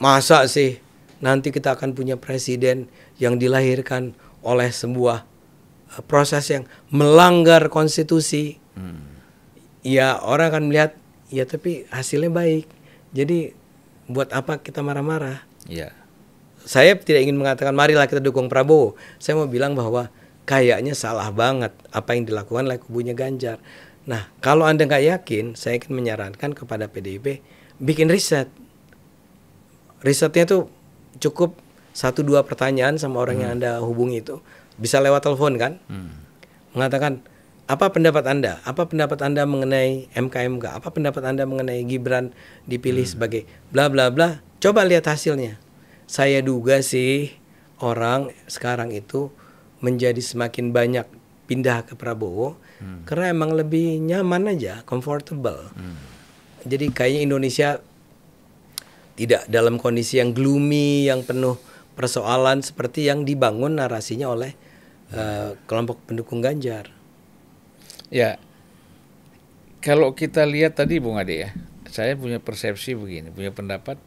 masa sih nanti kita akan punya presiden yang dilahirkan oleh sebuah proses yang melanggar konstitusi, ya orang akan melihat ya tapi hasilnya baik, jadi buat apa kita marah-marah? Saya tidak ingin mengatakan marilah kita dukung Prabowo. Saya mau bilang bahwa kayaknya salah banget apa yang dilakukan oleh kubunya Ganjar. Nah, kalau Anda nggak yakin, saya ingin menyarankan kepada PDIP, bikin riset. Risetnya tuh cukup 1-2 pertanyaan sama orang yang Anda hubungi itu. Bisa lewat telepon kan? Mengatakan, apa pendapat Anda? Apa pendapat Anda mengenai MKMK? Apa pendapat Anda mengenai Gibran dipilih sebagai bla bla bla? Coba lihat hasilnya. Saya duga sih orang sekarang itu menjadi semakin banyak pindah ke Prabowo, karena emang lebih nyaman aja, comfortable. Jadi kayaknya Indonesia tidak dalam kondisi yang gloomy, yang penuh persoalan seperti yang dibangun narasinya oleh kelompok pendukung Ganjar. Ya, kalau kita lihat tadi Bung Ade ya, saya punya persepsi begini, punya pendapat,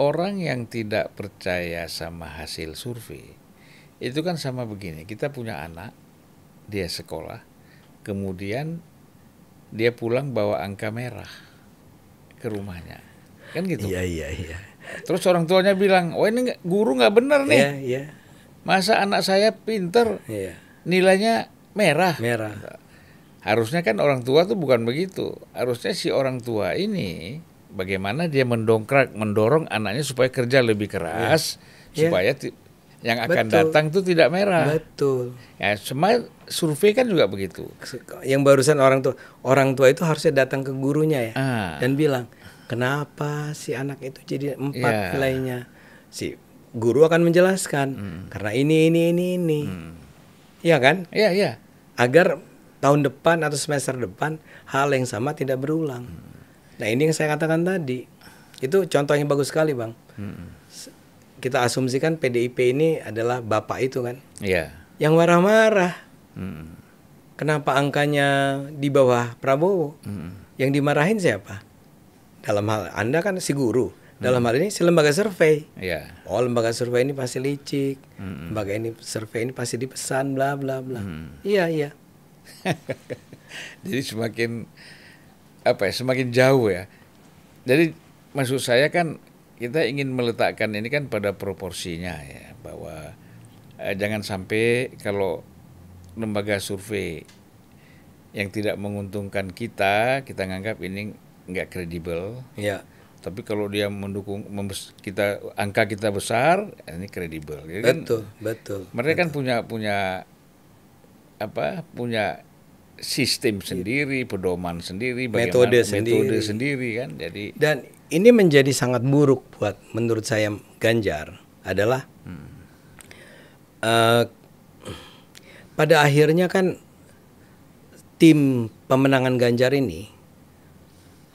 orang yang tidak percaya sama hasil survei, itu kan sama begini, kita punya anak, dia sekolah, kemudian dia pulang bawa angka merah ke rumahnya. kan gitu. Iya, iya, iya. Terus orang tuanya bilang, wah ini guru nggak bener nih. Iya, iya. Masa anak saya pinter, iya, nilainya merah. Merah. Harusnya kan orang tua tuh bukan begitu. Harusnya si orang tua ini bagaimana dia mendongkrak, mendorong anaknya supaya kerja lebih keras, iya, supaya yang akan betul datang itu tidak merah. Betul. Ya, semua survei kan juga begitu. Yang barusan orang tua itu harusnya datang ke gurunya ya, dan bilang, kenapa si anak itu jadi 4 nilainya? Si guru akan menjelaskan, karena ini. Iya kan? Iya, iya. Agar tahun depan atau semester depan hal yang sama tidak berulang. Nah ini yang saya katakan tadi, itu contoh yang bagus sekali Bang. Kita asumsikan PDIP ini adalah bapak itu kan, yeah, yang marah-marah. Kenapa angkanya di bawah Prabowo? Yang dimarahin siapa? Dalam hal Anda kan si guru, dalam hal ini si lembaga survei. Yeah. Oh lembaga survei ini pasti licik, lembaga ini survei ini pasti dipesan, bla bla bla. Iya iya. Jadi semakin apa ya, semakin jauh ya. Jadi maksud saya kan, kita ingin meletakkan ini kan pada proporsinya ya, bahwa jangan sampai kalau lembaga survei yang tidak menguntungkan kita, kita nganggap ini nggak kredibel. Ya. Tapi kalau dia mendukung kita, angka kita besar, ini kredibel. Betul, kan, betul. Mereka betul kan punya sistem sendiri, pedoman sendiri, metode sendiri kan. Jadi dan ini menjadi sangat buruk buat menurut saya Ganjar adalah pada akhirnya kan tim pemenangan Ganjar ini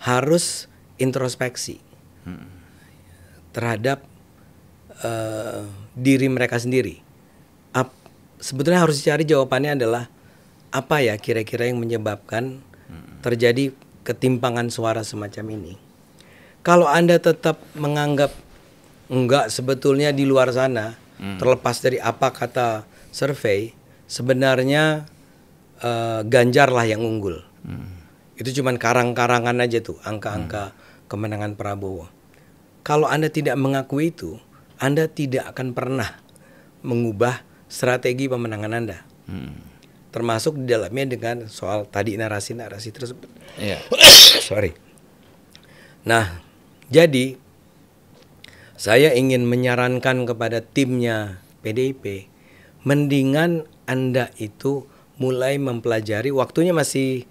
harus introspeksi terhadap diri mereka sendiri. Sebetulnya harus cari jawabannya adalah apa ya kira-kira yang menyebabkan terjadi ketimpangan suara semacam ini. Kalau Anda tetap menganggap enggak, sebetulnya di luar sana, terlepas dari apa kata survei, sebenarnya Ganjar lah yang unggul. Itu cuman karang-karangan aja tuh angka-angka kemenangan Prabowo. Kalau Anda tidak mengakui itu, Anda tidak akan pernah mengubah strategi pemenangan Anda. Termasuk di dalamnya dengan soal tadi narasi-narasi tersebut. Yeah. Sorry. Nah, jadi saya ingin menyarankan kepada timnya PDIP, mendingan Anda itu mulai mempelajari, waktunya masih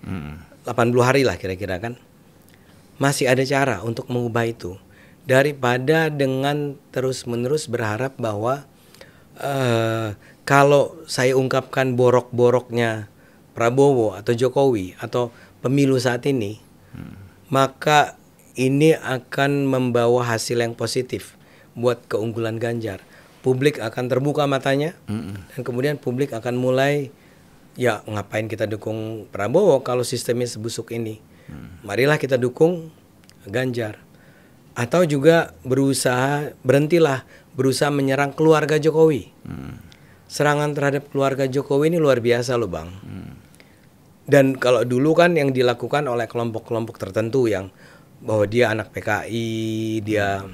80 hari lah kira-kira kan. Masih ada cara untuk mengubah itu, daripada dengan terus-menerus berharap bahwa kalau saya ungkapkan borok-boroknya Prabowo atau Jokowi atau pemilu saat ini, maka ini akan membawa hasil yang positif buat keunggulan Ganjar. Publik akan terbuka matanya, dan kemudian publik akan mulai, ya ngapain kita dukung Prabowo kalau sistemnya sebusuk ini. Marilah kita dukung Ganjar. Atau juga berhentilah berusaha menyerang keluarga Jokowi. Serangan terhadap keluarga Jokowi ini luar biasa loh Bang. Dan kalau dulu kan yang dilakukan oleh kelompok-kelompok tertentu yang bahwa dia anak PKI, dia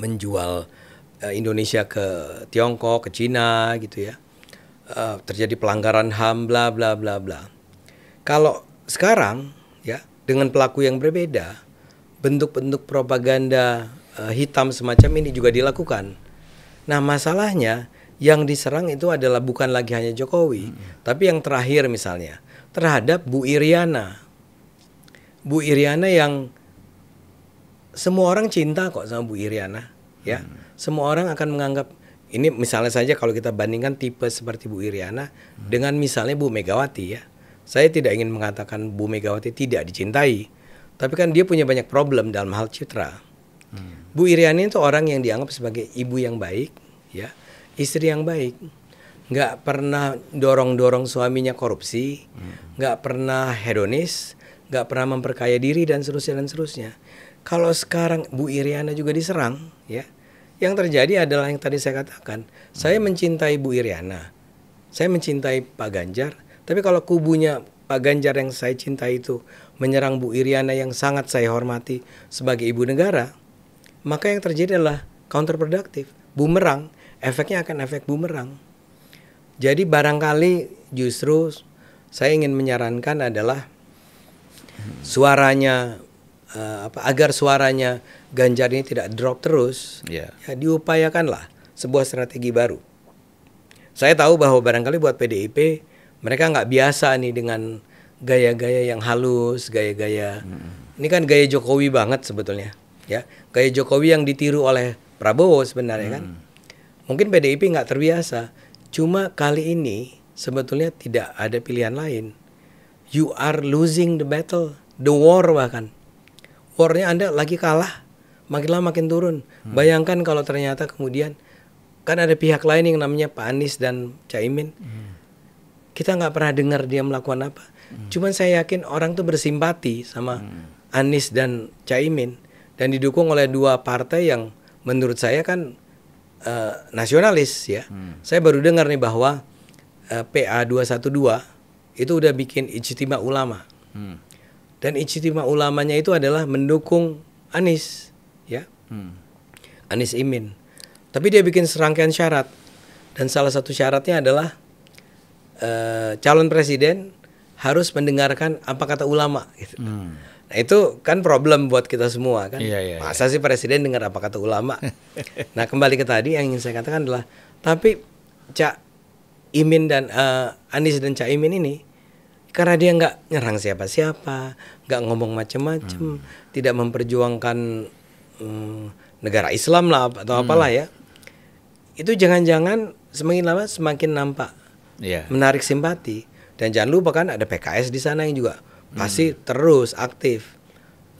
menjual Indonesia ke Tiongkok, ke Cina gitu ya, terjadi pelanggaran HAM, bla bla bla bla. Kalau sekarang ya dengan pelaku yang berbeda, bentuk-bentuk propaganda hitam semacam ini juga dilakukan. Nah masalahnya yang diserang itu adalah bukan lagi hanya Jokowi, tapi yang terakhir misalnya terhadap Bu Iriana. Bu Iriana yang semua orang cinta kok sama Bu Iriana, ya. Semua orang akan menganggap ini, misalnya saja kalau kita bandingkan tipe seperti Bu Iriana dengan misalnya Bu Megawati ya. Saya tidak ingin mengatakan Bu Megawati tidak dicintai, tapi kan dia punya banyak problem dalam hal citra. Bu Iriana itu orang yang dianggap sebagai ibu yang baik, ya, istri yang baik, nggak pernah dorong-dorong suaminya korupsi, nggak pernah hedonis, nggak pernah memperkaya diri dan seterusnya dan seterusnya. Kalau sekarang Bu Iriana juga diserang, ya, yang terjadi adalah yang tadi saya katakan. Saya mencintai Bu Iriana, saya mencintai Pak Ganjar, tapi kalau kubunya Pak Ganjar yang saya cintai itu menyerang Bu Iriana yang sangat saya hormati sebagai ibu negara, maka yang terjadi adalah counterproductive, bumerang, efeknya akan efek bumerang. Jadi barangkali justru saya ingin menyarankan adalah suaranya agar suaranya Ganjar ini tidak drop terus, ya, diupayakanlah sebuah strategi baru. Saya tahu bahwa barangkali buat PDIP mereka nggak biasa nih dengan gaya-gaya yang halus, gaya-gaya ini kan gaya Jokowi banget sebetulnya, ya, gaya Jokowi yang ditiru oleh Prabowo sebenarnya kan. Mungkin PDIP nggak terbiasa, cuma kali ini sebetulnya tidak ada pilihan lain. You are losing the battle, the war bahkan. Warnya Anda lagi kalah, makin lama makin turun. Bayangkan kalau ternyata kemudian kan ada pihak lain yang namanya Pak Anies dan Caimin. Kita nggak pernah dengar dia melakukan apa. Cuman saya yakin orang tuh bersimpati sama Anies dan Caimin, dan didukung oleh dua partai yang menurut saya kan nasionalis ya. Saya baru dengar nih bahwa PA212 itu udah bikin ijtima ulama. Dan ijtima ulamanya itu adalah mendukung Anies, ya, Anies Imin. Tapi dia bikin serangkaian syarat, dan salah satu syaratnya adalah calon presiden harus mendengarkan apa kata ulama. Gitu. Nah itu kan problem buat kita semua kan. Masa sih presiden dengar apa kata ulama? Nah kembali ke tadi yang ingin saya katakan adalah, tapi Cak Imin dan Anies dan Cak Imin ini, karena dia nggak nyerang siapa-siapa, nggak ngomong macem-macem, tidak memperjuangkan negara Islam lah atau apalah ya, itu jangan-jangan semakin lama semakin nampak menarik simpati. Dan jangan lupa kan ada PKS di sana yang juga pasti terus aktif,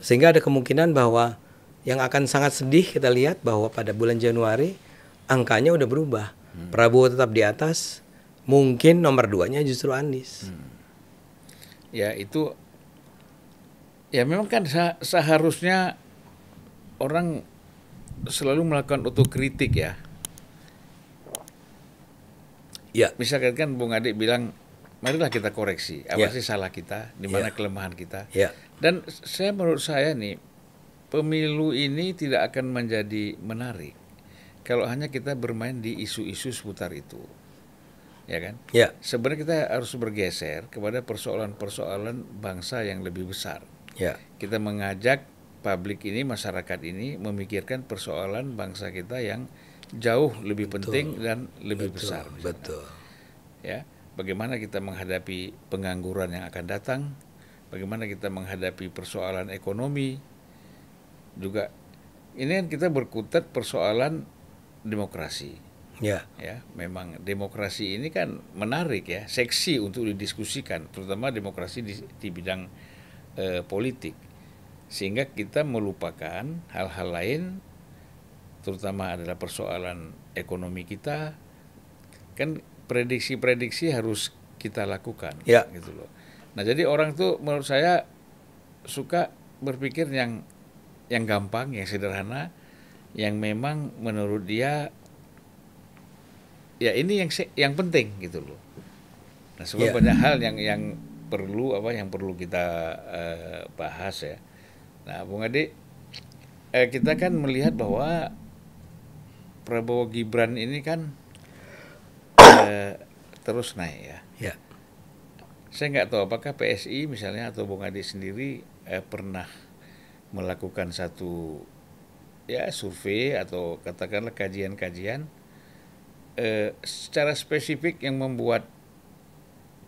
sehingga ada kemungkinan bahwa yang akan sangat sedih kita lihat bahwa pada bulan Januari angkanya udah berubah. Prabowo tetap di atas, mungkin nomor 2-nya justru Anies. Ya itu, ya memang kan seharusnya orang selalu melakukan otokritik ya. Ya. Misalkan kan Bung Ade bilang, marilah kita koreksi, apa sih salah kita, di mana kelemahan kita. Dan menurut saya nih, pemilu ini tidak akan menjadi menarik kalau hanya kita bermain di isu-isu seputar itu. Ya kan? Sebenarnya kita harus bergeser kepada persoalan-persoalan bangsa yang lebih besar. Kita mengajak publik ini, masyarakat ini memikirkan persoalan bangsa kita yang jauh lebih penting dan lebih besar. Ya, bagaimana kita menghadapi pengangguran yang akan datang, bagaimana kita menghadapi persoalan ekonomi juga. Ini kan kita berkutat persoalan demokrasi. Ya, memang demokrasi ini kan menarik ya, seksi untuk didiskusikan, terutama demokrasi di bidang politik, sehingga kita melupakan hal-hal lain, terutama adalah persoalan ekonomi kita. Kan prediksi-prediksi harus kita lakukan, gitu loh. Nah, jadi orang tuh menurut saya suka berpikir yang gampang, yang sederhana, yang memang menurut dia ya ini yang penting gitu loh. Nah, sebenarnya banyak hal yang perlu kita bahas ya. Nah, Bung Ade, kita kan melihat bahwa Prabowo Gibran ini kan terus naik ya. Saya nggak tahu apakah PSI misalnya atau Bung Ade sendiri pernah melakukan satu ya survei atau katakanlah kajian-kajian secara spesifik yang membuat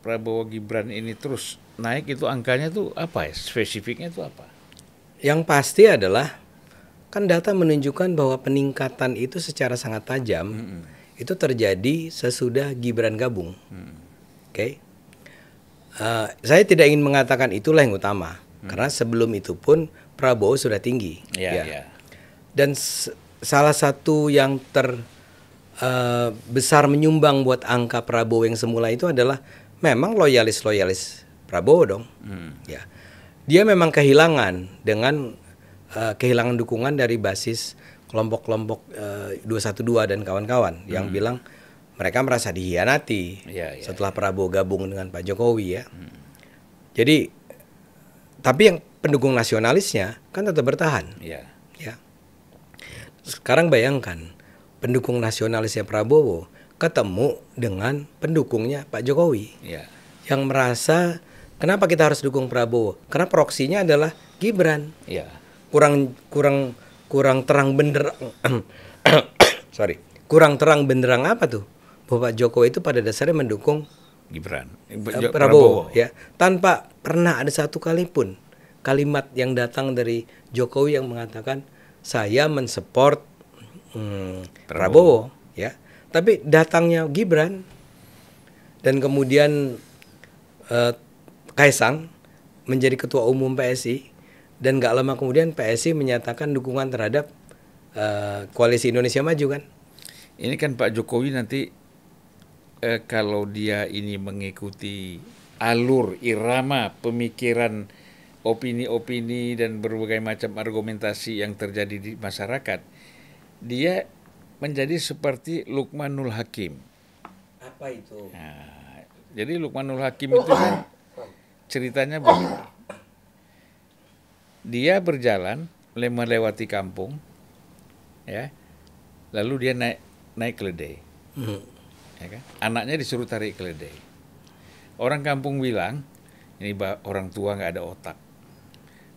Prabowo Gibran ini terus naik. Itu angkanya tuh apa ya? Spesifiknya itu apa? Yang pasti adalah kan data menunjukkan bahwa peningkatan itu secara sangat tajam itu terjadi sesudah Gibran gabung. Oke? Saya tidak ingin mengatakan itulah yang utama, karena sebelum itu pun Prabowo sudah tinggi. Dan salah satu yang besar menyumbang buat angka Prabowo yang semula itu adalah memang loyalis Prabowo dong. Ya, dia memang kehilangan dengan kehilangan dukungan dari basis kelompok-kelompok 212 dan kawan-kawan yang bilang mereka merasa dihianati setelah Prabowo gabung dengan Pak Jokowi ya. Jadi tapi yang pendukung nasionalisnya kan tetap bertahan. Sekarang bayangkan pendukung nasionalisnya Prabowo ketemu dengan pendukungnya Pak Jokowi yang merasa kenapa kita harus dukung Prabowo? Karena proksinya adalah Gibran. Kurang terang benderang. Sorry, kurang terang benderang apa tuh? Bahwa Pak Jokowi itu pada dasarnya mendukung Gibran, Prabowo, ya, tanpa pernah ada satu kali pun kalimat yang datang dari Jokowi yang mengatakan saya mensupport Prabowo, ya. Tapi datangnya Gibran dan kemudian Kaesang menjadi ketua umum PSI dan gak lama kemudian PSI menyatakan dukungan terhadap koalisi Indonesia Maju kan. Ini kan Pak Jokowi nanti kalau dia ini mengikuti alur irama pemikiran opini-opini dan berbagai macam argumentasi yang terjadi di masyarakat, dia menjadi seperti Lukmanul Hakim. Apa itu? Nah, jadi Lukmanul Hakim itu kan ceritanya begini. Dia berjalan melewati kampung, ya, lalu dia naik keledai. Ya kan? Anaknya disuruh tarik keledai. Orang kampung bilang, ini orang tua nggak ada otak.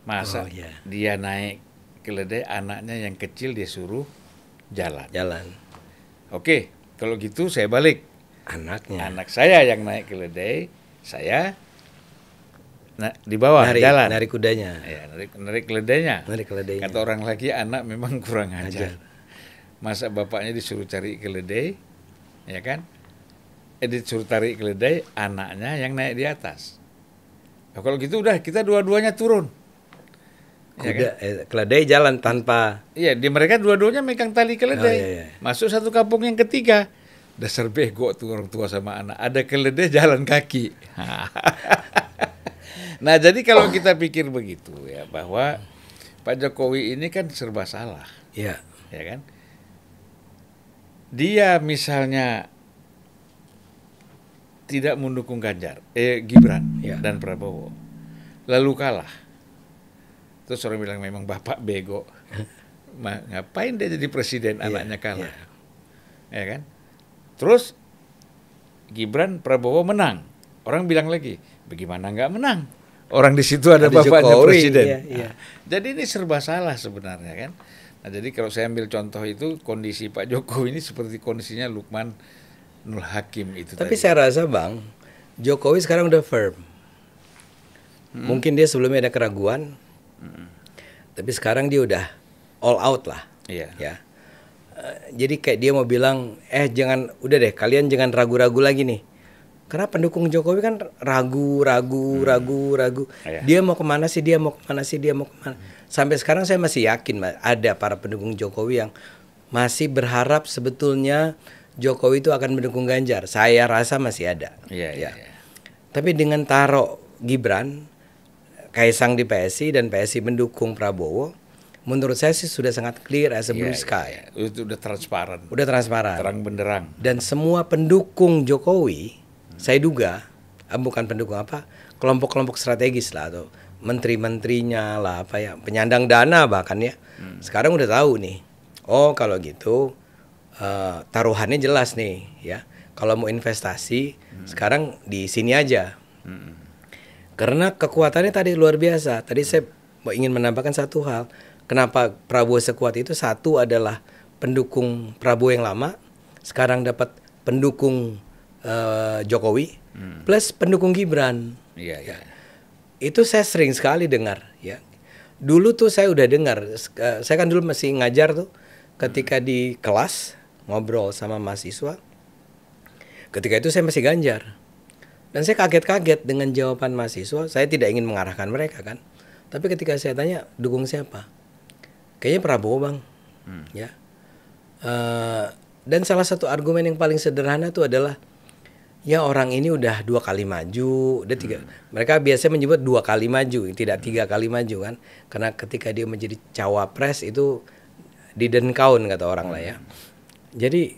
Masa dia naik keledai, anaknya yang kecil dia suruh jalan. Oke, kalau gitu saya balik. Anaknya. Anak saya yang naik keledai, saya di bawah jalan. Narik kudanya. Ya, narik keledainya. Kata orang lagi, anak memang kurang ajar. Masa bapaknya disuruh cari keledai, ya kan? Edit suruh tarik keledai, anaknya yang naik di atas. Nah, kalau gitu udah kita dua-duanya turun. Keledai jalan tanpa. Iya, di mereka dua-duanya megang tali keledai. Masuk satu kampung yang ketiga. Dasar bego tuh orang tua sama anak. Ada keledai jalan kaki. Nah, jadi kalau kita pikir begitu ya, bahwa Pak Jokowi ini kan serba salah. Iya. Ya kan? Dia misalnya tidak mendukung Gibran dan Prabowo, lalu kalah. Terus orang bilang memang bapak bego, ngapain dia jadi presiden anaknya kalah, ya kan? Terus Gibran Prabowo menang, orang bilang lagi, bagaimana nggak menang? Orang di situ ada bapaknya Jokowi, presiden. Nah, jadi ini serba salah sebenarnya kan. Nah, jadi kalau saya ambil contoh itu kondisi Pak Jokowi ini seperti kondisinya Lukmanul Hakim itu. Tapi tadi, saya rasa Bang, Jokowi sekarang udah firm. Mungkin dia sebelumnya ada keraguan, tapi sekarang dia udah all out lah. Ya. Jadi kayak dia mau bilang, jangan, udah deh kalian jangan ragu-ragu lagi nih. Karena pendukung Jokowi kan ragu. Dia mau kemana sih, dia mau kemana. Sampai sekarang saya masih yakin ada para pendukung Jokowi yang masih berharap sebetulnya Jokowi itu akan mendukung Ganjar. Saya rasa masih ada. Tapi dengan taruh Gibran, Kaesang di PSI dan PSI mendukung Prabowo, menurut saya sih sudah sangat clear as a blue sky. Itu udah transparan. Terang benderang. Dan semua pendukung Jokowi, saya duga, bukan pendukung apa, kelompok-kelompok strategis lah atau menteri-menterinya lah apa ya, penyandang dana bahkan ya. Sekarang udah tahu nih. Oh kalau gitu taruhannya jelas nih ya. Kalau mau investasi sekarang di sini aja. Karena kekuatannya tadi luar biasa. Tadi saya ingin menambahkan satu hal. Kenapa Prabowo sekuat itu? Satu adalah pendukung Prabowo yang lama sekarang dapat pendukung Jokowi plus pendukung Gibran. Itu saya sering sekali dengar ya. Dulu tuh saya udah dengar, saya kan dulu masih ngajar tuh, ketika di kelas ngobrol sama mahasiswa, ketika itu saya masih Ganjar. Dan saya kaget-kaget dengan jawaban mahasiswa. Saya tidak ingin mengarahkan mereka kan, tapi ketika saya tanya dukung siapa, kayaknya Prabowo Bang. Ya. Dan salah satu argumen yang paling sederhana tuh adalah, ya orang ini udah dua kali maju, udah tiga. Mereka biasanya menyebut dua kali maju, tidak tiga kali maju kan? Karena ketika dia menjadi cawapres itu didn't count kata orang lah ya. Jadi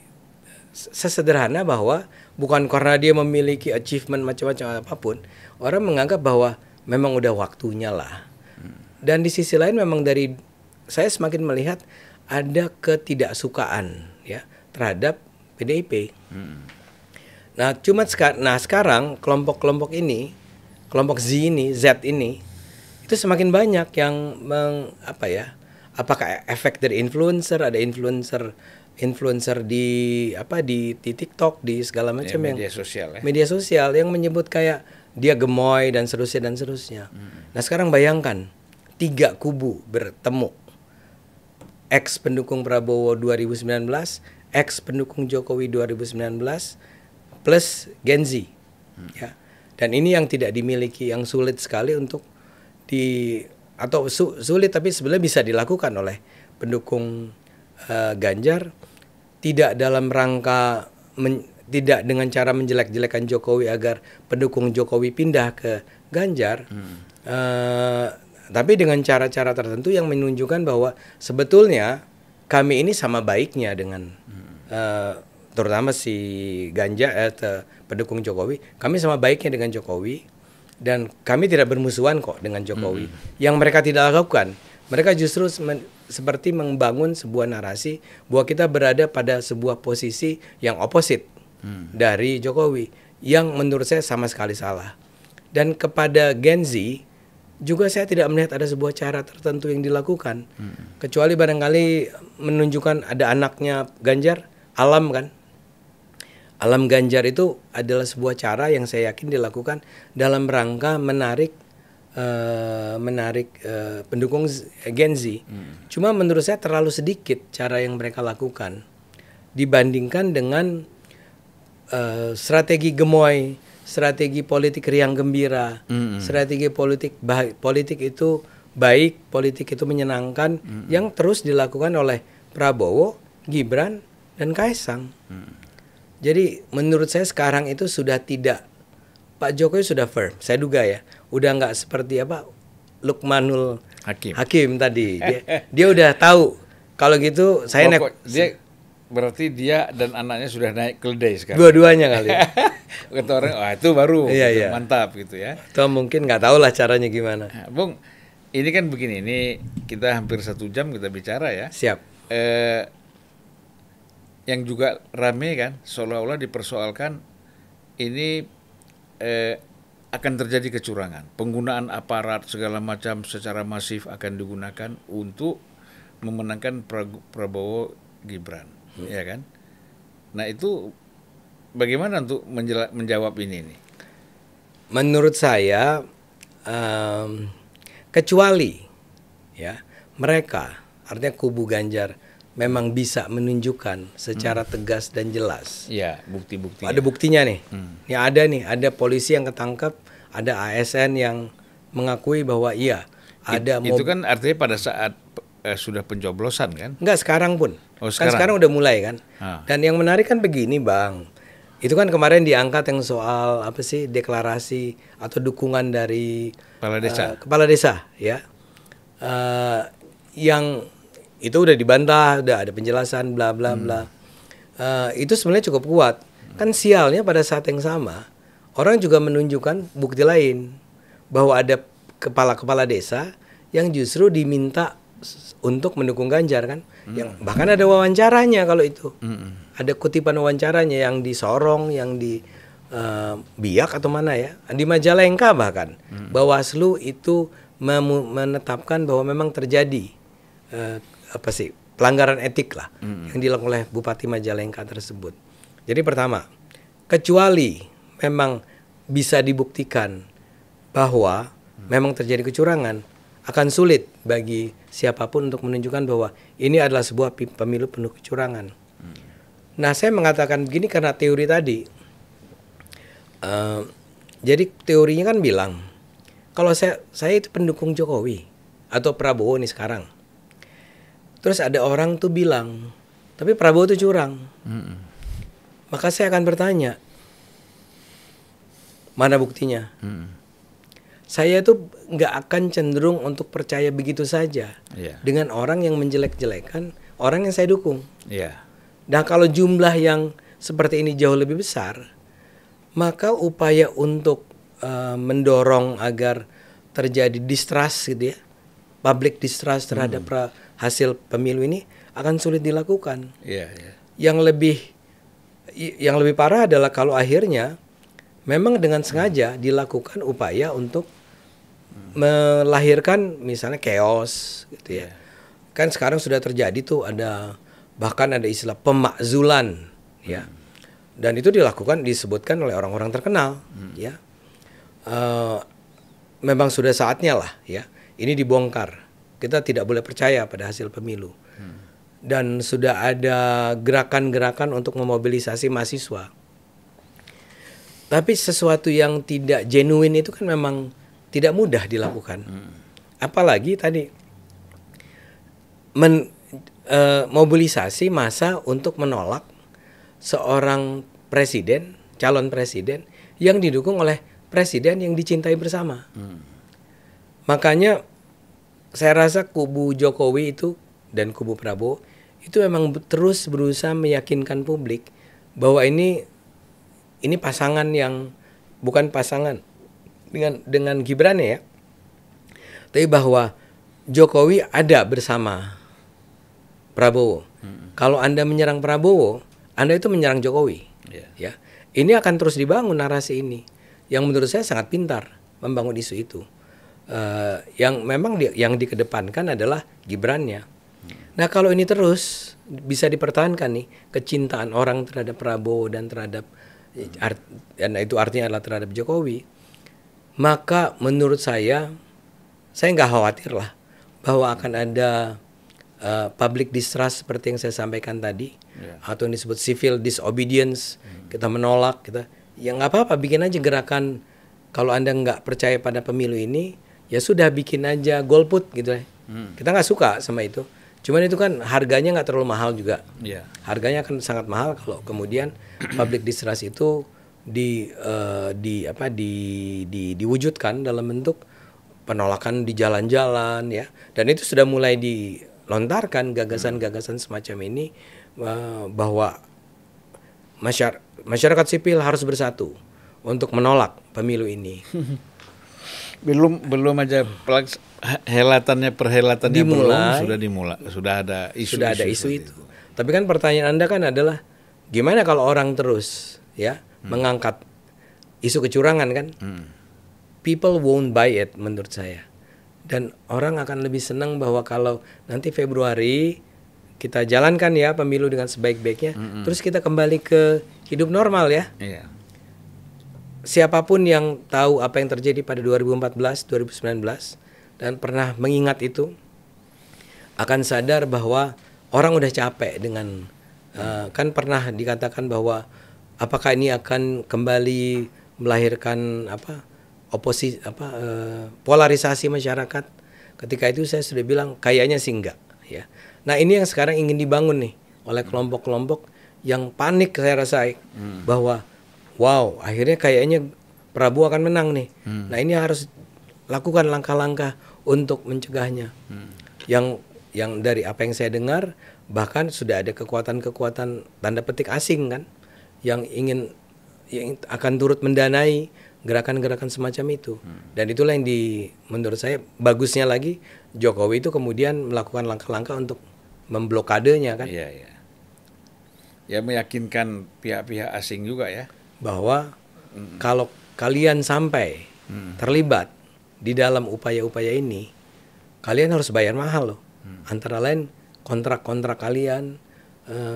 sesederhana bahwa bukan karena dia memiliki achievement macam-macam apapun, orang menganggap bahwa memang udah waktunya lah. Dan di sisi lain memang dari saya semakin melihat ada ketidaksukaan ya terhadap PDIP. Nah, cuma sekarang kelompok-kelompok ini, kelompok Z ini itu semakin banyak yang apakah efek dari influencer, ada influencer di TikTok, di segala macam ya, media sosial yang menyebut kayak dia gemoy dan seterusnya dan seterusnya. Nah, sekarang bayangkan 3 kubu bertemu. Ex pendukung Prabowo 2019, ex pendukung Jokowi 2019 plus Gen Z. Ya. Dan ini yang tidak dimiliki, yang sulit sekali untuk sulit tapi sebenarnya bisa dilakukan oleh pendukung Ganjar, tidak dalam rangka tidak dengan cara menjelek-jelekan Jokowi agar pendukung Jokowi pindah ke Ganjar, tapi dengan cara-cara tertentu yang menunjukkan bahwa sebetulnya kami ini sama baiknya dengan terutama si Ganjar, pendukung Jokowi, kami sama baiknya dengan Jokowi dan kami tidak bermusuhan kok dengan Jokowi. Yang mereka tidak lakukan, mereka justru seperti membangun sebuah narasi bahwa kita berada pada sebuah posisi yang oposit dari Jokowi, yang menurut saya sama sekali salah. Dan kepada Gen Z juga saya tidak melihat ada sebuah cara tertentu yang dilakukan, kecuali barangkali menunjukkan ada anaknya Ganjar, Alam kan. Alam Ganjar itu adalah sebuah cara yang saya yakin dilakukan dalam rangka menarik pendukung Gen Z. Cuma menurut saya terlalu sedikit cara yang mereka lakukan dibandingkan dengan strategi gemoy, strategi politik riang gembira, strategi politik itu baik, politik itu menyenangkan, yang terus dilakukan oleh Prabowo, Gibran, dan Kaesang. Jadi menurut saya sekarang itu sudah tidak, Pak Jokowi sudah firm, saya duga ya, udah nggak seperti Lukmanul Hakim tadi. Dia udah tahu kalau gitu saya naik. Dia berarti dia dan anaknya sudah naik keledai sekarang. Dua-duanya kali. Kata orang, itu baru gitu, mantap gitu ya. Atau mungkin nggak tahu lah caranya gimana. Nah, Bung, ini kan begini, ini kita hampir 1 jam kita bicara ya. Siap. Yang juga rame kan, seolah-olah dipersoalkan ini akan terjadi kecurangan, penggunaan aparat segala macam secara masif akan digunakan untuk memenangkan Prabowo Gibran, ya kan? Nah, itu bagaimana untuk menjawab ini nih? Menurut saya kecuali ya mereka, artinya kubu Ganjar memang bisa menunjukkan secara tegas dan jelas. Iya, bukti-bukti. Ada buktinya nih. Ini ada polisi yang ketangkap, ada ASN yang mengakui bahwa iya, ada. Itu kan artinya pada saat sudah pencoblosan kan? Enggak, sekarang pun. Oh, sekarang. Kan sekarang udah mulai kan? Dan yang menarik kan begini, Bang. Itu kan kemarin diangkat yang soal deklarasi atau dukungan dari kepala desa. Kepala desa ya. Yang itu udah dibantah, udah ada penjelasan bla bla bla. Itu sebenarnya cukup kuat. Kan sialnya pada saat yang sama orang juga menunjukkan bukti lain bahwa ada kepala-kepala desa yang justru diminta untuk mendukung Ganjar kan. Yang bahkan ada wawancaranya kalau itu. Ada kutipan wawancaranya yang di Sorong, yang di Biak atau mana ya, di Majalengka bahkan. Bawaslu itu menetapkan bahwa memang terjadi pelanggaran etik lah yang dilakukan oleh Bupati Majalengka tersebut. Jadi pertama, kecuali memang bisa dibuktikan bahwa memang terjadi kecurangan, akan sulit bagi siapapun untuk menunjukkan bahwa ini adalah sebuah pemilu penuh kecurangan. Nah, saya mengatakan begini karena teori tadi. Jadi teorinya kan bilang kalau saya itu pendukung Jokowi atau Prabowo nih sekarang. Terus ada orang tuh bilang, tapi Prabowo tuh curang. Maka saya akan bertanya, mana buktinya? Saya tuh nggak akan cenderung untuk percaya begitu saja dengan orang yang menjelek-jelekan orang yang saya dukung. Nah, kalau jumlah yang seperti ini jauh lebih besar, maka upaya untuk mendorong agar terjadi distrust gitu ya, public distrust terhadap hasil pemilu ini akan sulit dilakukan. Yeah, yeah. Yang lebih parah adalah kalau akhirnya memang dengan sengaja dilakukan upaya untuk melahirkan misalnya chaos gitu ya. Yeah. Kan sekarang sudah terjadi tuh, ada bahkan ada istilah pemakzulan ya. Dan itu dilakukan, disebutkan oleh orang-orang terkenal ya. Memang sudah saatnya lah ya. Ini dibongkar. Kita tidak boleh percaya pada hasil pemilu. Dan sudah ada gerakan-gerakan untuk memobilisasi mahasiswa. Tapi sesuatu yang tidak genuine itu kan memang tidak mudah dilakukan. Apalagi tadi mobilisasi massa untuk menolak seorang presiden, calon presiden yang didukung oleh presiden yang dicintai bersama. Makanya saya rasa kubu Jokowi itu dan kubu Prabowo itu memang terus berusaha meyakinkan publik bahwa ini pasangan yang bukan pasangan dengan Gibran ya, tapi bahwa Jokowi ada bersama Prabowo. Kalau Anda menyerang Prabowo, Anda itu menyerang Jokowi. Ya. Ini akan terus dibangun narasi ini, yang menurut saya sangat pintar membangun isu itu. Yang dikedepankan adalah Gibrannya. Nah, kalau ini terus bisa dipertahankan nih, kecintaan orang terhadap Prabowo dan terhadap dan itu artinya adalah terhadap Jokowi, maka menurut saya nggak khawatir lah bahwa akan ada public distrust seperti yang saya sampaikan tadi, atau yang disebut civil disobedience, kita menolak, kita ya nggak apa-apa, bikin aja gerakan. Kalau Anda nggak percaya pada pemilu ini, ya sudah bikin aja golput gitu ya. Kita nggak suka sama itu, cuman itu kan harganya nggak terlalu mahal juga. Harganya akan sangat mahal kalau kemudian public distrust itu diwujudkan dalam bentuk penolakan di jalan-jalan ya. Dan itu sudah mulai di lontarkan gagasan-gagasan semacam ini, bahwa masyarakat sipil harus bersatu untuk menolak pemilu ini. belum aja perhelatannya dimulai, sudah ada isu itu. Tapi kan pertanyaan Anda kan adalah gimana kalau orang terus ya mengangkat isu kecurangan kan? People won't buy it menurut saya. Dan orang akan lebih senang bahwa kalau nanti Februari kita jalankan ya pemilu dengan sebaik-baiknya, terus kita kembali ke hidup normal ya. Siapapun yang tahu apa yang terjadi pada 2014, 2019 dan pernah mengingat itu akan sadar bahwa orang udah capek dengan kan pernah dikatakan bahwa apakah ini akan kembali melahirkan polarisasi masyarakat. Ketika itu saya sudah bilang kayaknya sih enggak ya. Nah, ini yang sekarang ingin dibangun nih oleh kelompok-kelompok yang panik, saya rasa bahwa wow, akhirnya kayaknya Prabowo akan menang nih. Nah, ini harus lakukan langkah-langkah untuk mencegahnya. Yang dari apa yang saya dengar, bahkan sudah ada kekuatan-kekuatan tanda petik asing kan yang yang akan turut mendanai gerakan-gerakan semacam itu. Dan itulah yang menurut saya bagusnya lagi Jokowi itu kemudian melakukan langkah-langkah untuk memblokadenya kan. Ya, meyakinkan pihak-pihak asing juga ya bahwa kalau kalian sampai terlibat di dalam upaya-upaya ini, kalian harus bayar mahal loh. Antara lain kontrak-kontrak kalian,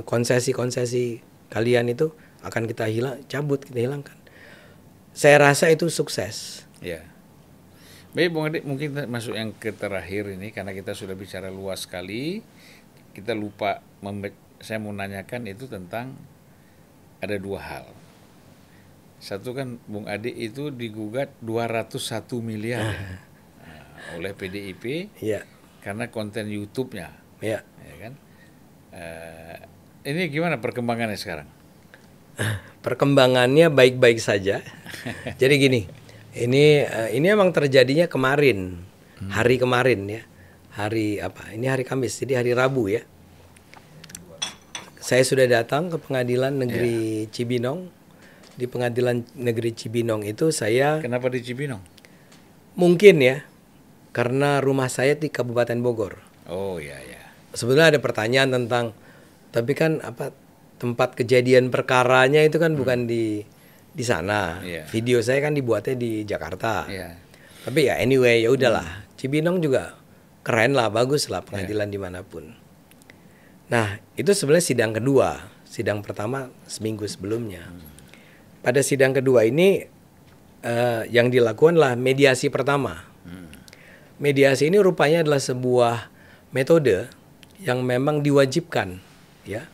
konsesi-konsesi kalian itu akan kita hilangkan. Saya rasa itu sukses. Ya, baik Bung Ade, mungkin masuk yang ke terakhir ini karena kita sudah bicara luas sekali. Kita lupa, saya mau nanyakan itu tentang ada dua hal. Satu kan Bung Ade itu digugat 201 miliar oleh PDIP karena konten YouTube-nya. Ya kan? Ini gimana perkembangannya sekarang? Perkembangannya baik-baik saja. Jadi gini, ini emang terjadinya kemarin, hari kemarin ya, ini hari Kamis, jadi hari Rabu ya. Saya sudah datang ke Pengadilan Negeri Cibinong. Di Pengadilan Negeri Cibinong itu saya. Kenapa di Cibinong? Mungkin ya, karena rumah saya di Kabupaten Bogor. Oh ya. Sebetulnya ada pertanyaan tentang, tapi kan apa tempat kejadian perkaranya itu kan bukan di sana. Yeah. Video saya kan dibuatnya di Jakarta. Yeah. Tapi ya anyway ya udahlah. Cibinong juga keren lah, bagus lah pengadilan dimanapun. Nah itu sebenarnya sidang kedua. Sidang pertama seminggu sebelumnya. Pada sidang kedua ini yang dilakukan adalah mediasi pertama. Mediasi ini rupanya adalah sebuah metode yang memang diwajibkan ya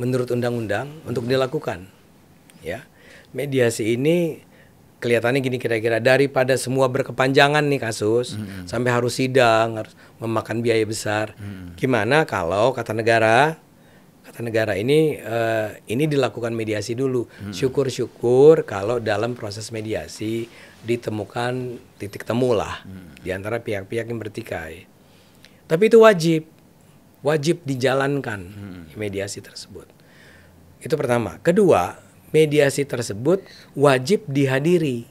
menurut undang-undang untuk dilakukan. Ya. Mediasi ini kelihatannya gini kira-kira, daripada semua berkepanjangan nih kasus sampai harus sidang, harus memakan biaya besar. Gimana kalau kata negara ini dilakukan mediasi dulu. Syukur-syukur kalau dalam proses mediasi ditemukan titik temu lah di antara pihak-pihak yang bertikai. Tapi itu wajib dijalankan mediasi tersebut. Itu pertama. Kedua, mediasi tersebut wajib dihadiri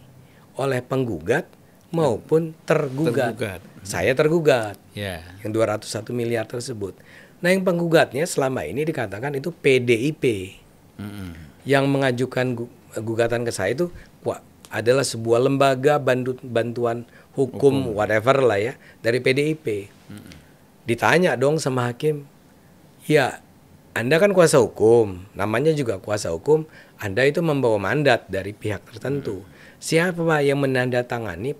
oleh penggugat maupun tergugat. Saya tergugat. Yang 201 miliar tersebut. Nah yang penggugatnya selama ini dikatakan itu PDIP. Yang mengajukan gugatan ke saya itu adalah sebuah lembaga bantuan hukum whatever lah ya dari PDIP. Ditanya dong sama hakim, ya Anda kan kuasa hukum, namanya juga kuasa hukum, Anda itu membawa mandat dari pihak tertentu. Siapa yang menandatangani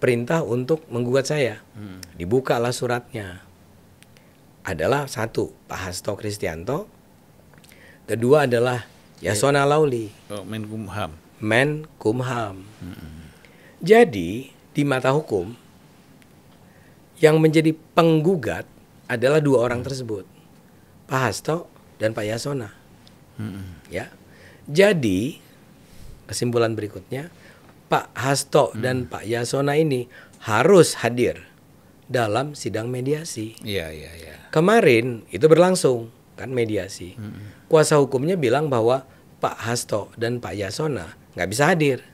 perintah untuk menggugat saya? Dibukalah suratnya. Adalah satu, Pak Hasto Kristianto. Kedua adalah Yasonna Laoly, Menkumham. Jadi di mata hukum yang menjadi penggugat adalah dua orang tersebut, Pak Hasto dan Pak Yasonna. Ya. Jadi kesimpulan berikutnya, Pak Hasto dan Pak Yasonna ini harus hadir dalam sidang mediasi. Kemarin itu berlangsung kan mediasi. Kuasa hukumnya bilang bahwa Pak Hasto dan Pak Yasonna nggak bisa hadir.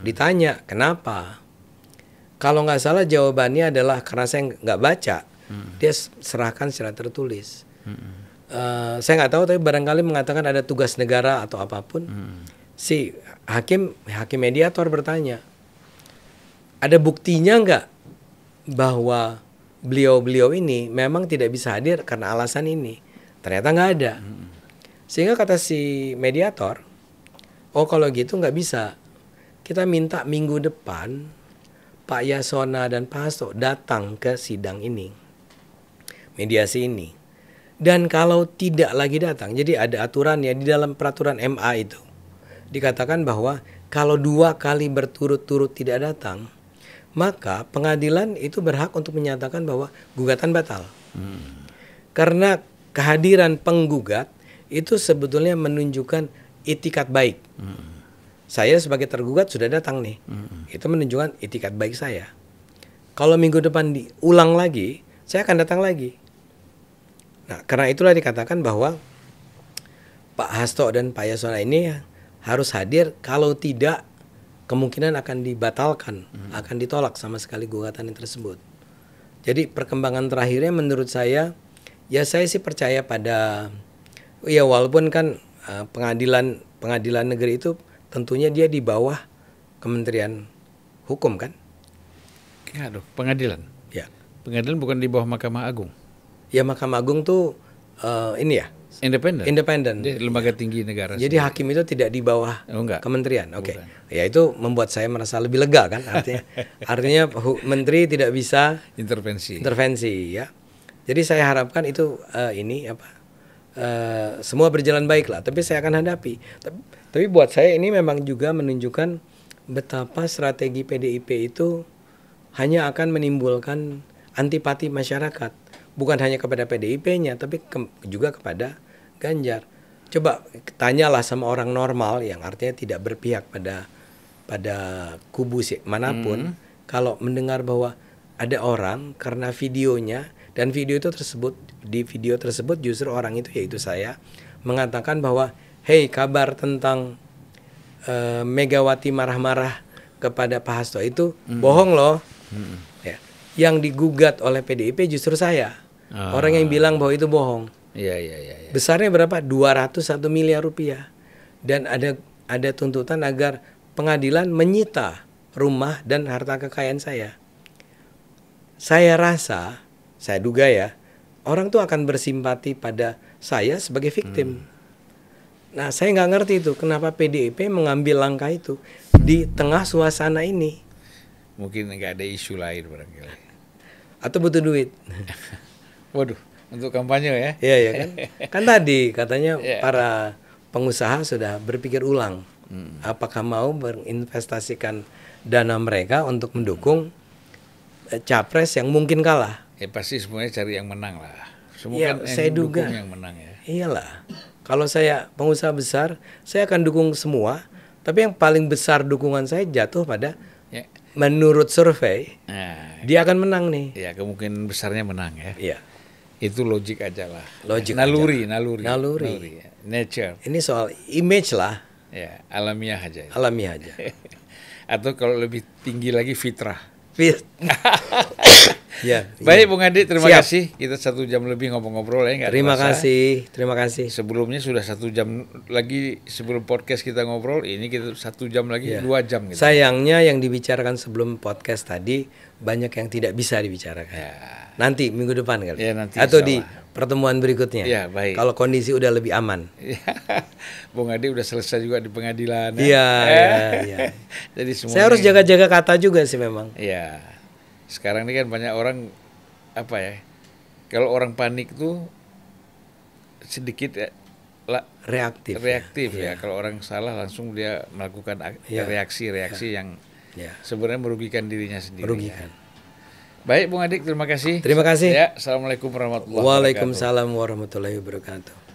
Ditanya kenapa? Kalau nggak salah jawabannya adalah karena saya nggak baca. Dia serahkan secara tertulis. Saya nggak tahu, tapi barangkali mengatakan ada tugas negara atau apapun. Si hakim mediator bertanya, ada buktinya nggak bahwa beliau-beliau ini memang tidak bisa hadir karena alasan ini? Ternyata nggak ada. Sehingga kata si mediator, oh kalau gitu nggak bisa. Kita minta minggu depan Pak Yasonna dan Pak Hasto datang ke sidang ini, mediasi ini. Dan kalau tidak lagi datang, jadi ada aturannya di dalam peraturan MA itu. Dikatakan bahwa kalau dua kali berturut-turut tidak datang, maka pengadilan itu berhak untuk menyatakan bahwa gugatan batal. Karena kehadiran penggugat itu sebetulnya menunjukkan itikat baik. Saya sebagai tergugat sudah datang nih. Itu menunjukkan itikat baik saya. Kalau minggu depan diulang lagi, saya akan datang lagi. Nah, karena itulah dikatakan bahwa Pak Hasto dan Pak Yasonna ini harus hadir, kalau tidak kemungkinan akan dibatalkan, akan ditolak sama sekali gugatan tersebut. Jadi perkembangan terakhirnya menurut saya, ya saya sih percaya pada, ya walaupun kan pengadilan negeri itu tentunya dia di bawah Kementerian Hukum kan? Ya, pengadilan. Ya. Pengadilan bukan di bawah Mahkamah Agung. Ya Mahkamah Agung tuh ini ya. Independen. Lembaga tinggi negara. Jadi sendiri. Hakim itu tidak di bawah kementerian. Ya itu membuat saya merasa lebih lega kan artinya. Artinya menteri tidak bisa intervensi ya. Jadi saya harapkan itu semua berjalan baik lah. Tapi saya akan hadapi. Tapi buat saya ini memang juga menunjukkan betapa strategi PDIP itu hanya akan menimbulkan antipati masyarakat. Bukan hanya kepada PDIP-nya, tapi juga kepada Ganjar. Coba tanyalah sama orang normal yang artinya tidak berpihak pada kubu manapun. Kalau mendengar bahwa ada orang karena videonya, dan di video tersebut justru orang itu yaitu saya mengatakan bahwa, hey kabar tentang Megawati marah-marah kepada Pak Hasto itu bohong loh. Ya. yang digugat oleh PDIP justru saya. Orang yang bilang bahwa itu bohong. Iya. Besarnya berapa? 201 miliar rupiah. Dan ada tuntutan agar pengadilan menyita rumah dan harta kekayaan saya. Saya rasa, saya duga ya, orang tuh akan bersimpati pada saya sebagai victim. Nah, saya nggak ngerti itu kenapa PDIP mengambil langkah itu di tengah suasana ini. Mungkin nggak ada isu lain barangkali. Atau butuh duit. Waduh, untuk kampanye ya? Iya kan. Kan tadi katanya para pengusaha sudah berpikir ulang, apakah mau berinvestasikan dana mereka untuk mendukung capres yang mungkin kalah. Ya pasti semuanya cari yang menang lah. Semua ya, kan saya duga yang menang ya. Iyalah. Kalau saya pengusaha besar, saya akan dukung semua. Tapi yang paling besar dukungan saya jatuh pada, menurut survei, dia akan menang nih. Ya kemungkinan besarnya menang ya. Iya. Itu logik aja lah. Logik. Naluri. Ya. Nature. Ini soal image lah. Ya, alamiah aja. Ya. Alamiah aja. Atau kalau lebih tinggi lagi fitrah. Ya, baik Bung Ade, terima kasih. Kita 1 jam lebih ngobrol-ngobrol ya. Terima kasih. Sebelumnya sudah 1 jam lagi sebelum podcast kita ngobrol. Ini kita 1 jam lagi, 2 jam. Gitu. Sayangnya yang dibicarakan sebelum podcast tadi banyak yang tidak bisa dibicarakan. Ya. Nanti minggu depan kan? Ya, nanti, atau di pertemuan berikutnya. Ya, baik. Kalau kondisi udah lebih aman. Bung Ade udah selesai juga di pengadilan. Iya. Jadi semuanya. Saya harus jaga-jaga kata juga sih memang. Iya. Sekarang ini kan banyak orang apa ya, kalau orang panik tuh sedikit reaktif ya. Kalau orang salah langsung dia melakukan reaksi-reaksi yang sebenarnya merugikan dirinya sendiri. Merugikan. Ya. Baik Bung Adik, terima kasih. Terima kasih. Ya, assalamualaikum warahmatullahi wabarakatuh. Waalaikumsalam warahmatullahi wabarakatuh.